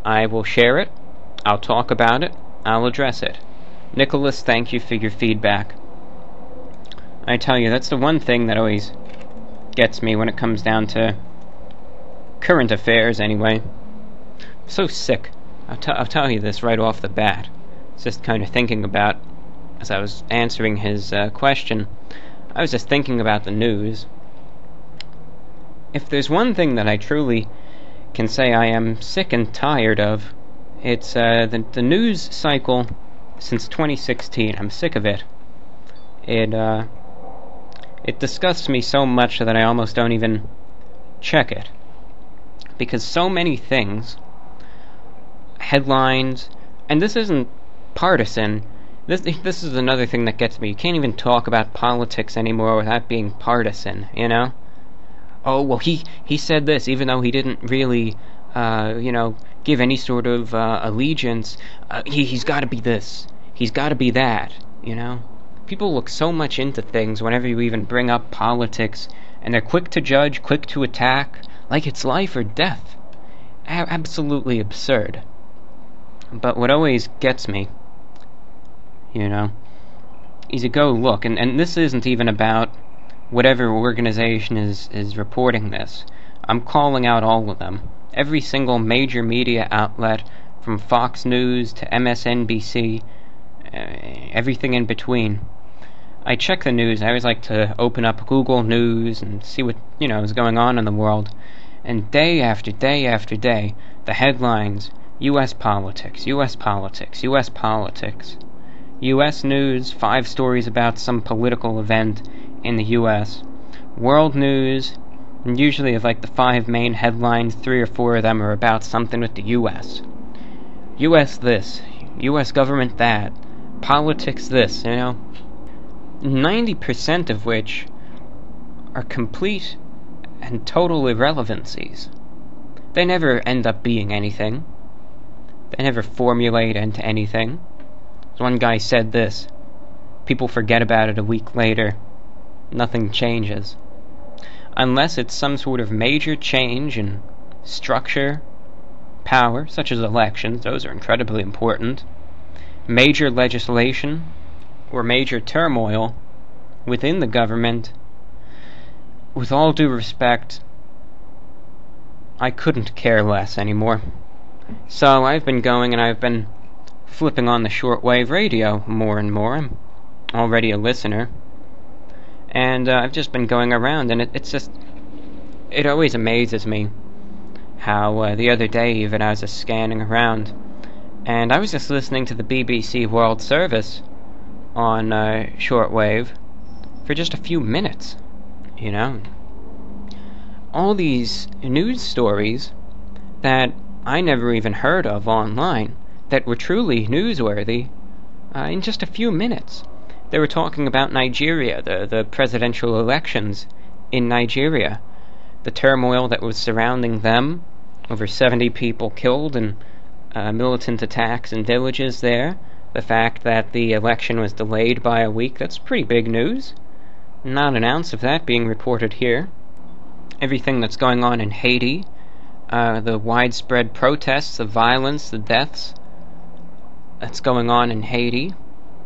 I will share it, I'll talk about it, I'll address it. Nicholas, thank you for your feedback. I tell you, that's the one thing that always gets me when it comes down to current affairs, anyway. I'm so sick. I'll tell you this right off the bat. It's just kind of thinking about, as I was answering his question, I was just thinking about the news. If there's one thing that I truly can say I am sick and tired of, It's the news cycle since 2016. I'm sick of it. It disgusts me so much that I almost don't even check it, because so many things, headlines, and this isn't partisan. This is another thing that gets me. You can't even talk about politics anymore without being partisan. You know? Oh well, he said this even though he didn't really, you know, give any sort of allegiance. He's got to be this. He's got to be that. You know? People look so much into things whenever you even bring up politics, and they're quick to judge, quick to attack, like it's life or death. Absolutely absurd. But what always gets me, you know, is to go look, and this isn't even about whatever organization is reporting this. I'm calling out all of them. Every single major media outlet, from Fox News to MSNBC, everything in between. I check the news. I always like to open up Google News and see what, you know, is going on in the world. And day after day after day, the headlines: U.S. politics, U.S. politics, U.S. politics, U.S. news, 5 stories about some political event in the U.S. World news, and usually of like the 5 main headlines, 3 or 4 of them are about something with the U.S. U.S. this, U.S. government that, politics this, you know. 90% of which are complete and total irrelevancies. They never end up being anything. They never formulate into anything. One guy said this. People forget about it a week later. Nothing changes. Unless it's some sort of major change in structure, power, such as elections. Those are incredibly important. Major legislation, or major turmoil within the government. With all due respect, I couldn't care less anymore. So I've been going and I've been flipping on the shortwave radio more and more. I'm already a listener. And I've just been going around, and it's just... it always amazes me how the other day even I was just scanning around, and I was just listening to the BBC World Service on shortwave for just a few minutes, you know. All these news stories that I never even heard of online that were truly newsworthy in just a few minutes. They were talking about Nigeria, the presidential elections in Nigeria, the turmoil that was surrounding them, over 70 people killed in militant attacks in villages there, the fact that the election was delayed by a week. That's pretty big news. Not an ounce of that being reported here. Everything that's going on in Haiti, the widespread protests, the violence, the deaths that's going on in Haiti.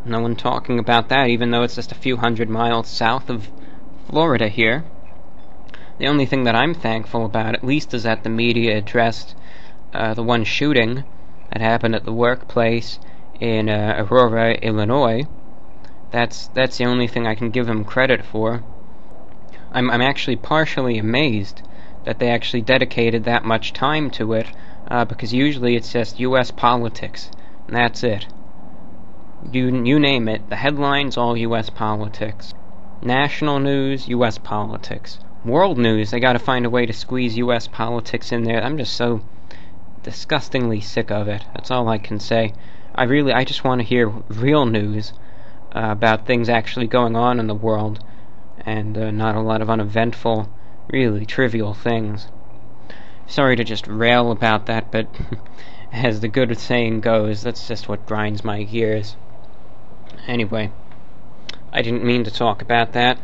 No one talking about that, even though it's just a few hundred miles south of Florida here. The only thing that I'm thankful about, at least, is that the media addressed the one shooting that happened at the workplace in Aurora, Illinois. That's the only thing I can give them credit for. I'm actually partially amazed that they actually dedicated that much time to it, because usually it's just U.S. politics, and that's it. You name it, the headlines, all U.S. politics. National news, U.S. politics. World news, they gotta find a way to squeeze U.S. politics in there. I'm just so disgustingly sick of it. That's all I can say. I just want to hear real news about things actually going on in the world, and not a lot of uneventful, really trivial things. Sorry to just rail about that, but as the good saying goes, that's just what grinds my gears. Anyway, I didn't mean to talk about that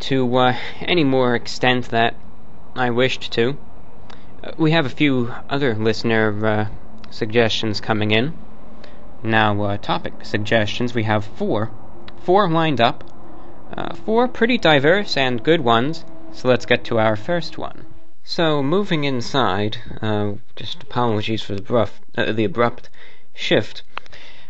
to any more extent that I wished to. We have a few other listener suggestions coming in. Now, topic suggestions, we have 4. 4 lined up. 4 pretty diverse and good ones. So let's get to our first one. So, moving inside, just apologies for the abrupt shift.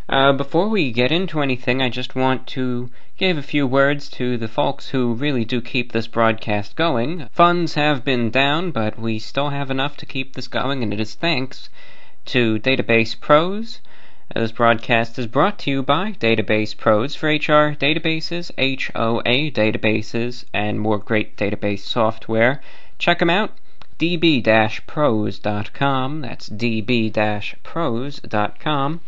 Before we get into anything, I just want to give a few words to the folks who really do keep this broadcast going. Funds have been down, but we still have enough to keep this going, and it is thanks to Database Pros. This broadcast is brought to you by Database Pros for HR databases, HOA databases, and more great database software. Check them out, db-pros.com. That's db-pros.com.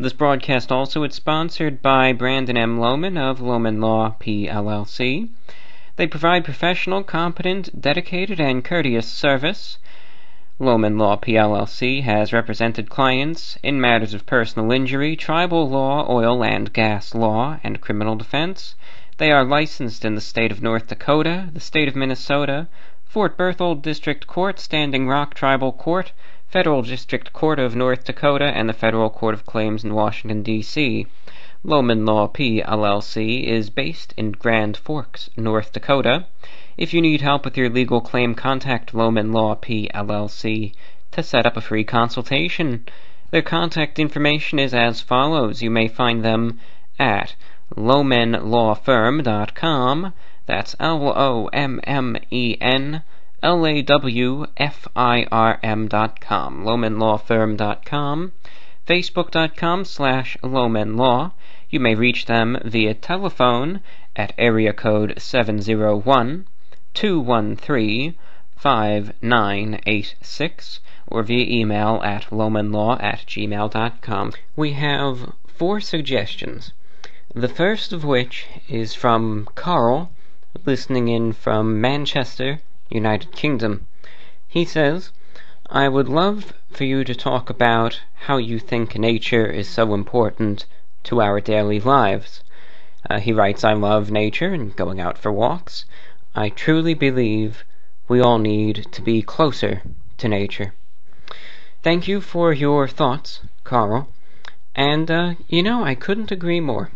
This broadcast also is sponsored by Brandon M. Lommen of Lommen Law PLLC. They provide professional, competent, dedicated, and courteous service. Lommen Law PLLC has represented clients in matters of personal injury, tribal law, oil and gas law, and criminal defense. They are licensed in the state of North Dakota, the state of Minnesota, Fort Berthold District Court, Standing Rock Tribal Court, Federal District Court of North Dakota, and the Federal Court of Claims in Washington, D.C. Lommen Law PLLC is based in Grand Forks, North Dakota. If you need help with your legal claim, contact Lommen Law PLLC to set up a free consultation. Their contact information is as follows. You may find them at LommenLawFirm.com. That's LommenLawFirm.com. LommenLawFirm.com. Facebook.com/LommenLaw. You may reach them via telephone at area code 701-213-5986 or via email at LommenLaw@gmail.com. We have 4 suggestions, the first of which is from Carl, listening in from Manchester, United Kingdom. He says, I would love for you to talk about how you think nature is so important to our daily lives. He writes, I love nature and going out for walks. I truly believe we all need to be closer to nature. Thank you for your thoughts, Carl. And, I couldn't agree more.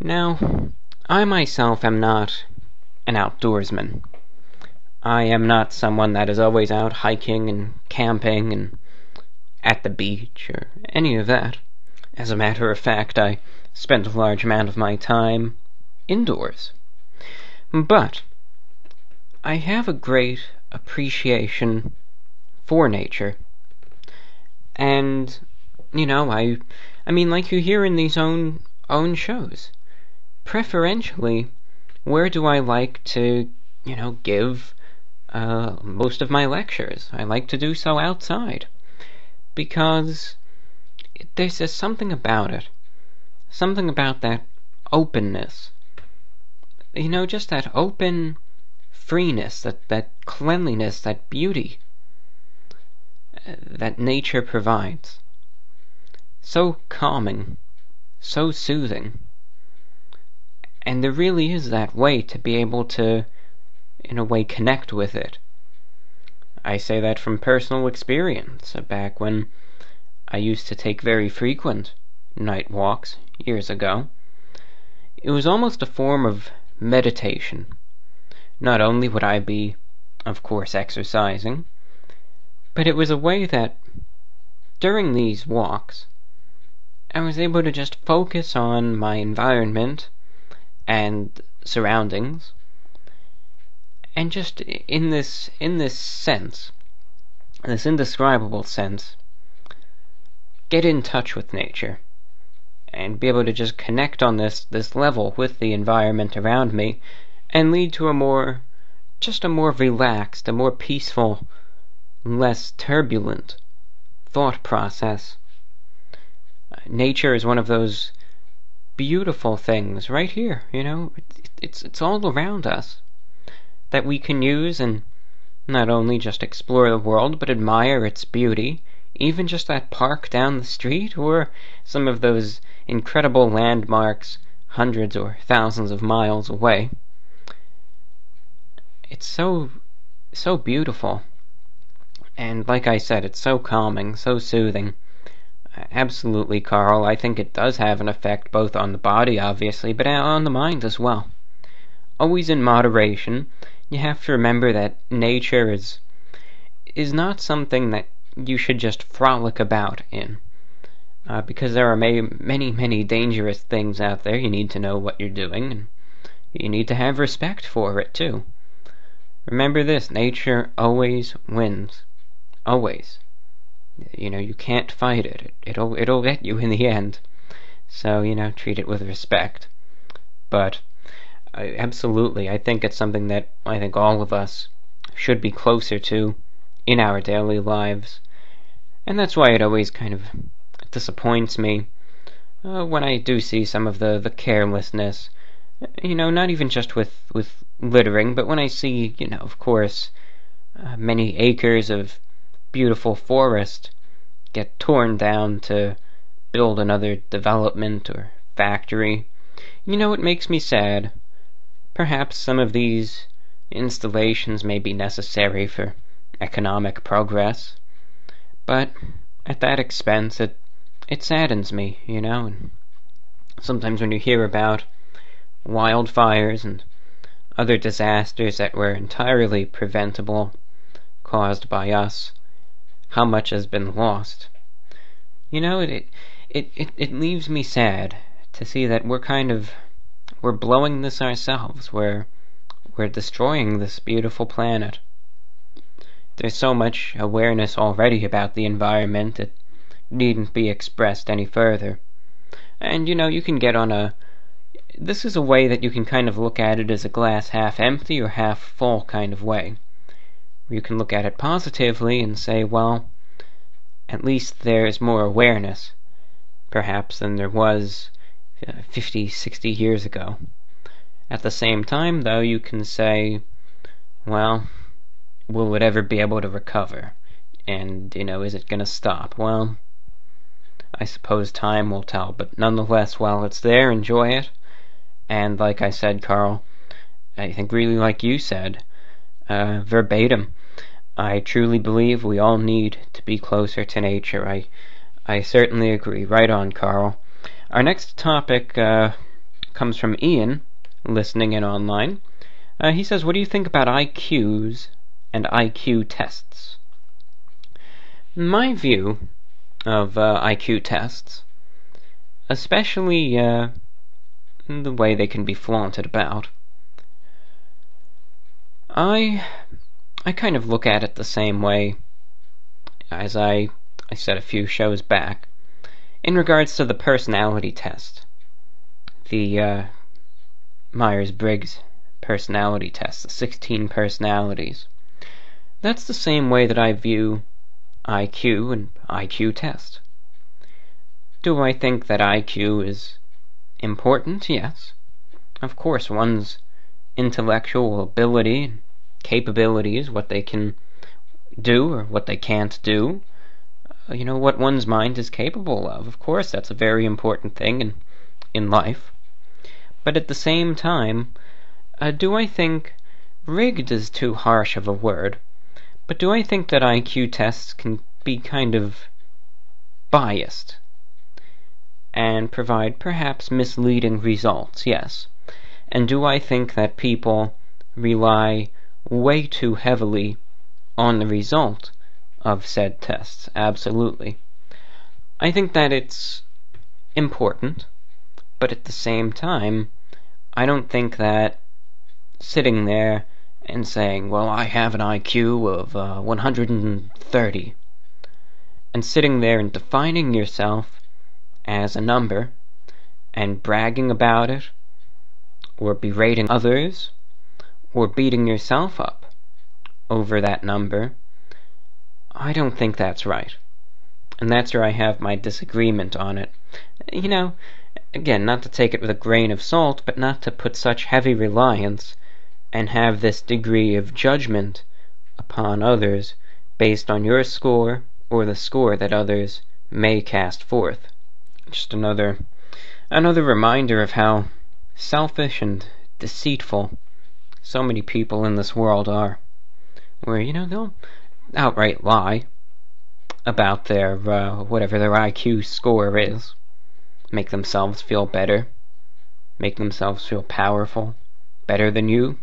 Now, I myself am not an outdoorsman. I am not someone that is always out hiking and camping and at the beach or any of that. As a matter of fact, I spend a large amount of my time indoors. But I have a great appreciation for nature. And, I mean, like you hear in these own shows, preferentially, where do I like to, give most of my lectures? I like to do so outside, because there's just something about it, something about that openness, just that open freeness, that cleanliness, that beauty that nature provides. So calming, so soothing, and there really is that way to be able to, in a way, connect with it. I say that from personal experience, back when I used to take very frequent night walks years ago. It was almost a form of meditation. Not only would I be, of course, exercising, but it was a way that, during these walks, I was able to just focus on my environment and surroundings, and just in this sense, this indescribable sense, get in touch with nature and be able to just connect on this level with the environment around me, and lead to a more relaxed, a more peaceful, less turbulent thought process. Nature is one of those beautiful things right here, it's all around us, that we can use and not only just explore the world, but admire its beauty. Even just that park down the street, or some of those incredible landmarks hundreds or thousands of miles away. It's so beautiful. And like I said, it's so calming, so soothing. Absolutely, Carl, I think it does have an effect both on the body, obviously, but on the mind as well. Always in moderation. You have to remember that nature is not something that you should just frolic about in, because there are many dangerous things out there. You need to know what you're doing, and you need to have respect for it too. Remember this: nature always wins, always. You know, you can't fight it. It'll get you in the end. So, you know, treat it with respect. But absolutely, I think it's something that I think all of us should be closer to in our daily lives. And that's why it always kind of disappoints me when I do see some of the carelessness, you know, not even just with littering, but when I see, you know, of course, many acres of beautiful forest get torn down to build another development or factory. You know, it makes me sad. Perhaps some of these installations may be necessary for economic progress, but at that expense, it saddens me, you know. And sometimes when you hear about wildfires and other disasters that were entirely preventable, caused by us, how much has been lost. You know, it leaves me sad to see that we're blowing this ourselves. We're destroying this beautiful planet. There's so much awareness already about the environment, it needn't be expressed any further. And, you know, you can get on this is a way that you can kind of look at it as a glass half empty or half full kind of way. You can look at it positively and say, well, at least there's more awareness, perhaps, than there was 50, 60 years ago. At the same time, though, you can say, well, will it ever be able to recover? And, you know, is it going to stop? Well, I suppose time will tell, but nonetheless, while it's there, enjoy it. And like I said, Carl, I think really like you said, verbatim, I truly believe we all need to be closer to nature. I certainly agree. Right on, Carl. Our next topic comes from Ian, listening in online. He says, what do you think about IQs and IQ tests? My view of IQ tests, especially the way they can be flaunted about, I kind of look at it the same way as I said a few shows back in regards to the personality test, the Myers-Briggs personality test, the 16 personalities. That's the same way that I view IQ and IQ test. Do I think that IQ is important? Yes. Of course, one's intellectual ability and capabilities, what they can do or what they can't do, you know, what one's mind is capable of. Of course, that's a very important thing in life. But at the same time, do I think rigged is too harsh of a word, but do I think that IQ tests can be kind of biased and provide perhaps misleading results? Yes. And do I think that people rely way too heavily on the result of said tests? Absolutely. I think that it's important, but at the same time, I don't think that sitting there and saying, well, I have an IQ of 130, and sitting there and defining yourself as a number and bragging about it, or berating others, or beating yourself up over that number, I don't think that's right. And that's where I have my disagreement on it. You know, again, not to take it with a grain of salt, but not to put such heavy reliance and have this degree of judgment upon others based on your score or the score that others may cast forth. Just another reminder of how selfish and deceitful so many people in this world are, where, you know, they'll outright lie about their whatever their IQ score is, make themselves feel better, make themselves feel powerful, better than you,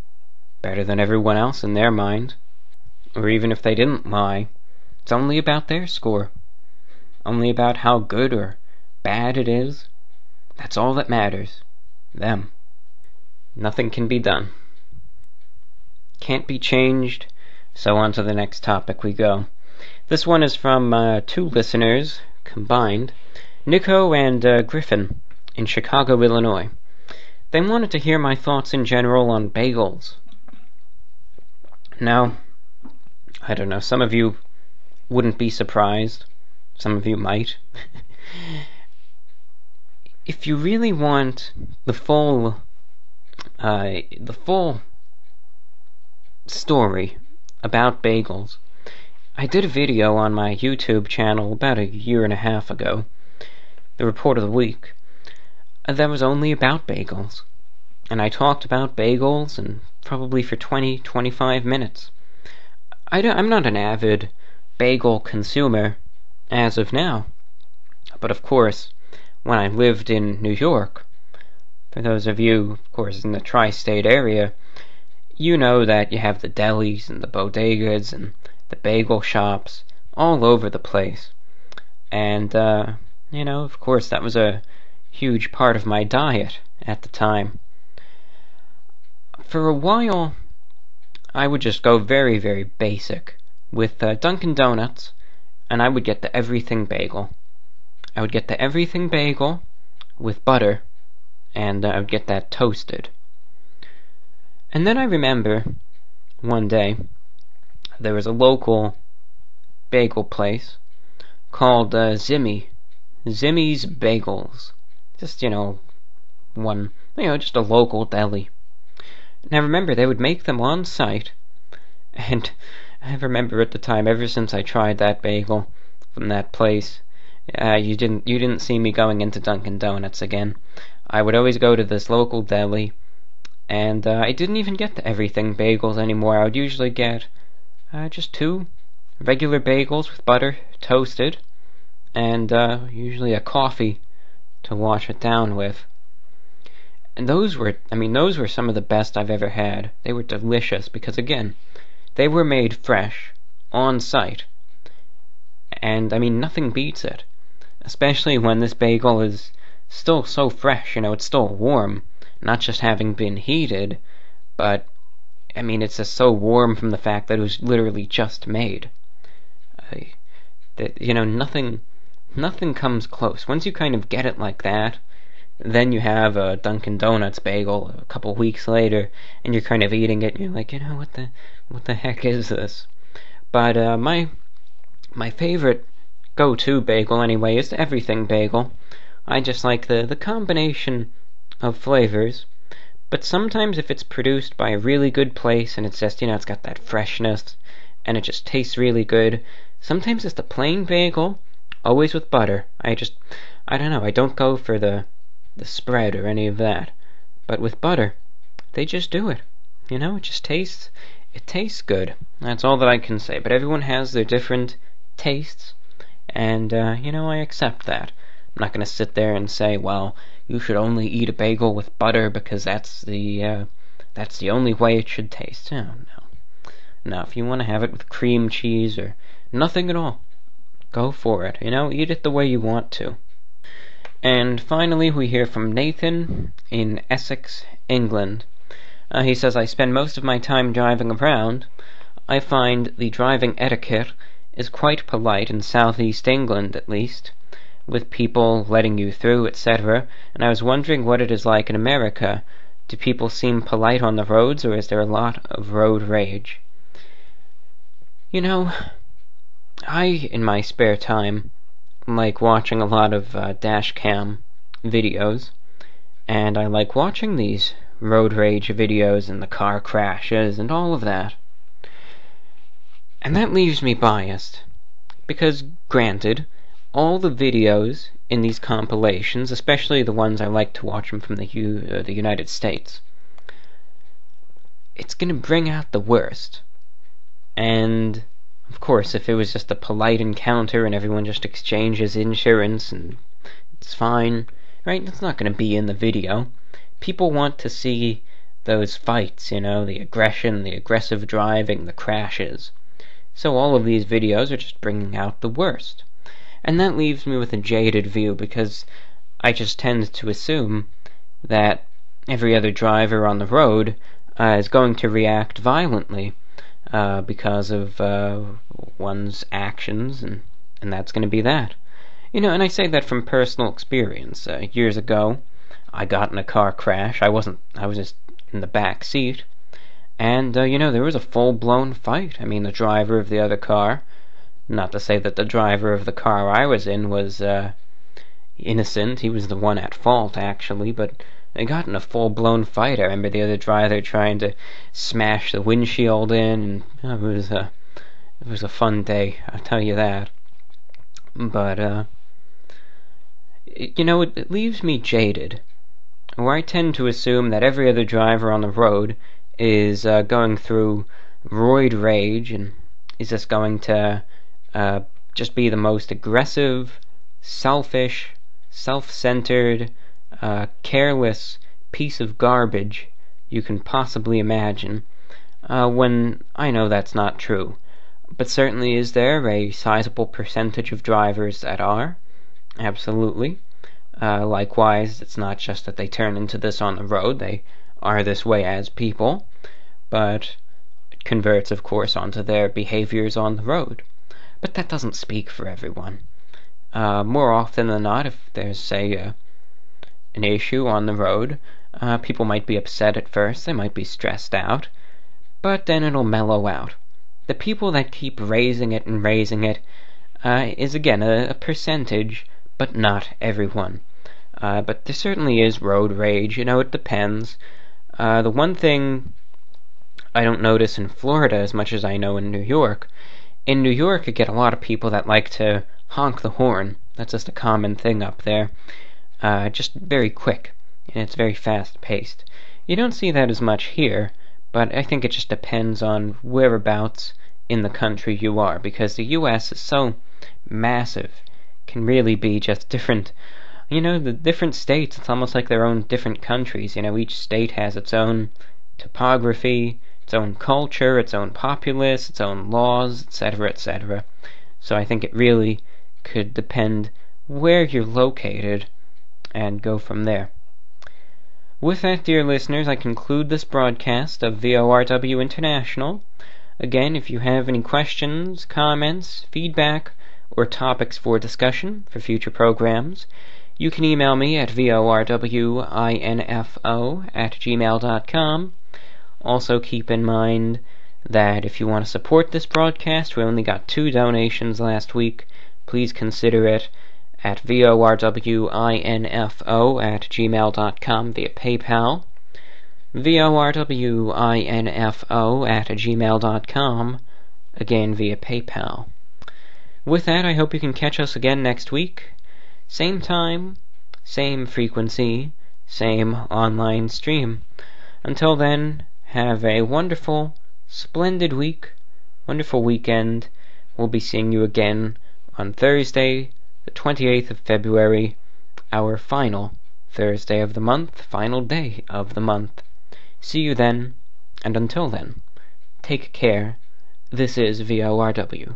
better than everyone else in their mind. Or even if they didn't lie, it's only about their score, only about how good or bad it is. That's all that matters. Them. Nothing can be done. Can't be changed. So on to the next topic we go. This one is from two listeners combined, Nico and Griffin in Chicago, Illinois. They wanted to hear my thoughts in general on bagels. Now, I don't know, some of you wouldn't be surprised. Some of you might. If you really want the full story about bagels, I did a video on my YouTube channel about a year and a half ago, The Report of the Week, that was only about bagels. And I talked about bagels and probably for 20-25 minutes. I'm not an avid bagel consumer as of now, but of course, when I lived in New York, for those of you, of course, in the tri-state area, you know that you have the delis and the bodegas and the bagel shops all over the place. And, you know, of course, that was a huge part of my diet at the time. For a while, I would just go very, very basic with Dunkin' Donuts, and I would get the everything bagel. I would get the everything bagel with butter, and I would get that toasted. And then I remember one day there was a local bagel place called Zimmy's Bagels. Just, you know, just a local deli. And I remember they would make them on site, and I remember at the time, ever since I tried that bagel from that place, you didn't see me going into Dunkin' Donuts again. I would always go to this local deli, and I didn't even get the everything bagels anymore. I would usually get just two regular bagels with butter toasted, and usually a coffee to wash it down with. And those were some of the best I've ever had. They were delicious because, again, they were made fresh on site, and I mean, nothing beats it. Especially when this bagel is still so fresh, you know, it's still warm, not just having been heated, but, I mean, it's just so warm from the fact that it was literally just made. Nothing comes close. Once you kind of get it like that, then you have a Dunkin' Donuts bagel a couple weeks later, and you're kind of eating it, and you're like, you know, what the heck is this? But my favorite go-to bagel, anyway, is the everything bagel. I just like the combination of flavors, but sometimes if it's produced by a really good place and it's just, you know, it's got that freshness and it just tastes really good, sometimes it's the plain bagel, always with butter. I don't know, I don't go for the spread or any of that, but with butter, they just do it. You know, it just tastes good. That's all that I can say, but everyone has their different tastes, and you know, I accept that. I'm not going to sit there and say, well, you should only eat a bagel with butter because that's the only way it should taste. Oh, no. No, if you want to have it with cream cheese or nothing at all, go for it. You know, eat it the way you want to. And finally, we hear from Nathan in Essex, England. He says, I spend most of my time driving around. I find the driving etiquette is quite polite in southeast England, at least, with people letting you through, etc., and I was wondering what it is like in America. Do people seem polite on the roads, or is there a lot of road rage? You know, I, in my spare time, like watching a lot of dash cam videos, and I like watching these road rage videos and the car crashes and all of that, and that leaves me biased because, granted, all the videos in these compilations, especially the ones I like to watch them from the United States, it's going to bring out the worst. And of course, if it was just a polite encounter and everyone just exchanges insurance and it's fine, right? That's not going to be in the video. People want to see those fights, you know, the aggression, the aggressive driving, the crashes. So all of these videos are just bringing out the worst. And that leaves me with a jaded view because I just tend to assume that every other driver on the road is going to react violently because of one's actions, and that's going to be that. You know, and I say that from personal experience. Years ago, I got in a car crash. I was just in the back seat, and you know, there was a full-blown fight. I mean, the driver of the other car, not to say that the driver of the car I was in was innocent, he was the one at fault actually, but they got in a full-blown fight. I remember the other driver trying to smash the windshield in, and it was a fun day, I'll tell you that. But you know, it leaves me jaded, where I tend to assume that every other driver on the road is going through roid rage and is just going to just be the most aggressive, selfish, self-centered, careless piece of garbage you can possibly imagine, when I know that's not true. But certainly is there a sizable percentage of drivers that are? Absolutely. Likewise, it's not just that they turn into this on the road, they are this way as people, but it converts, of course, onto their behaviors on the road. But that doesn't speak for everyone. More often than not, if there's, say, an issue on the road, people might be upset at first, they might be stressed out, but then it'll mellow out. The people that keep raising it is, again, a percentage, but not everyone. But there certainly is road rage. You know, it depends. The one thing I don't notice in Florida as much as I know in New York you get a lot of people that like to honk the horn. That's just a common thing up there. Just very quick, and it's very fast-paced. You don't see that as much here, but I think it just depends on whereabouts in the country you are, because the U.S. is so massive. It can really be just different. You know, the different states, it's almost like their own different countries. You know, each state has its own topography, its own culture, its own populace, its own laws, etc., etc. So I think it really could depend where you're located and go from there. With that, dear listeners, I conclude this broadcast of VORW International. Again, if you have any questions, comments, feedback, or topics for discussion for future programs, you can email me at vorwinfo@gmail.com. Also keep in mind that if you want to support this broadcast, we only got 2 donations last week. Please consider it at vorwinfo@gmail.com via PayPal, vorwinfo@gmail.com, again via PayPal. With that, I hope you can catch us again next week. Same time, same frequency, same online stream. Until then, have a wonderful, splendid week, wonderful weekend. We'll be seeing you again on Thursday, the 28th of February, our final Thursday of the month, final day of the month. See you then, and until then, take care. This is VORW.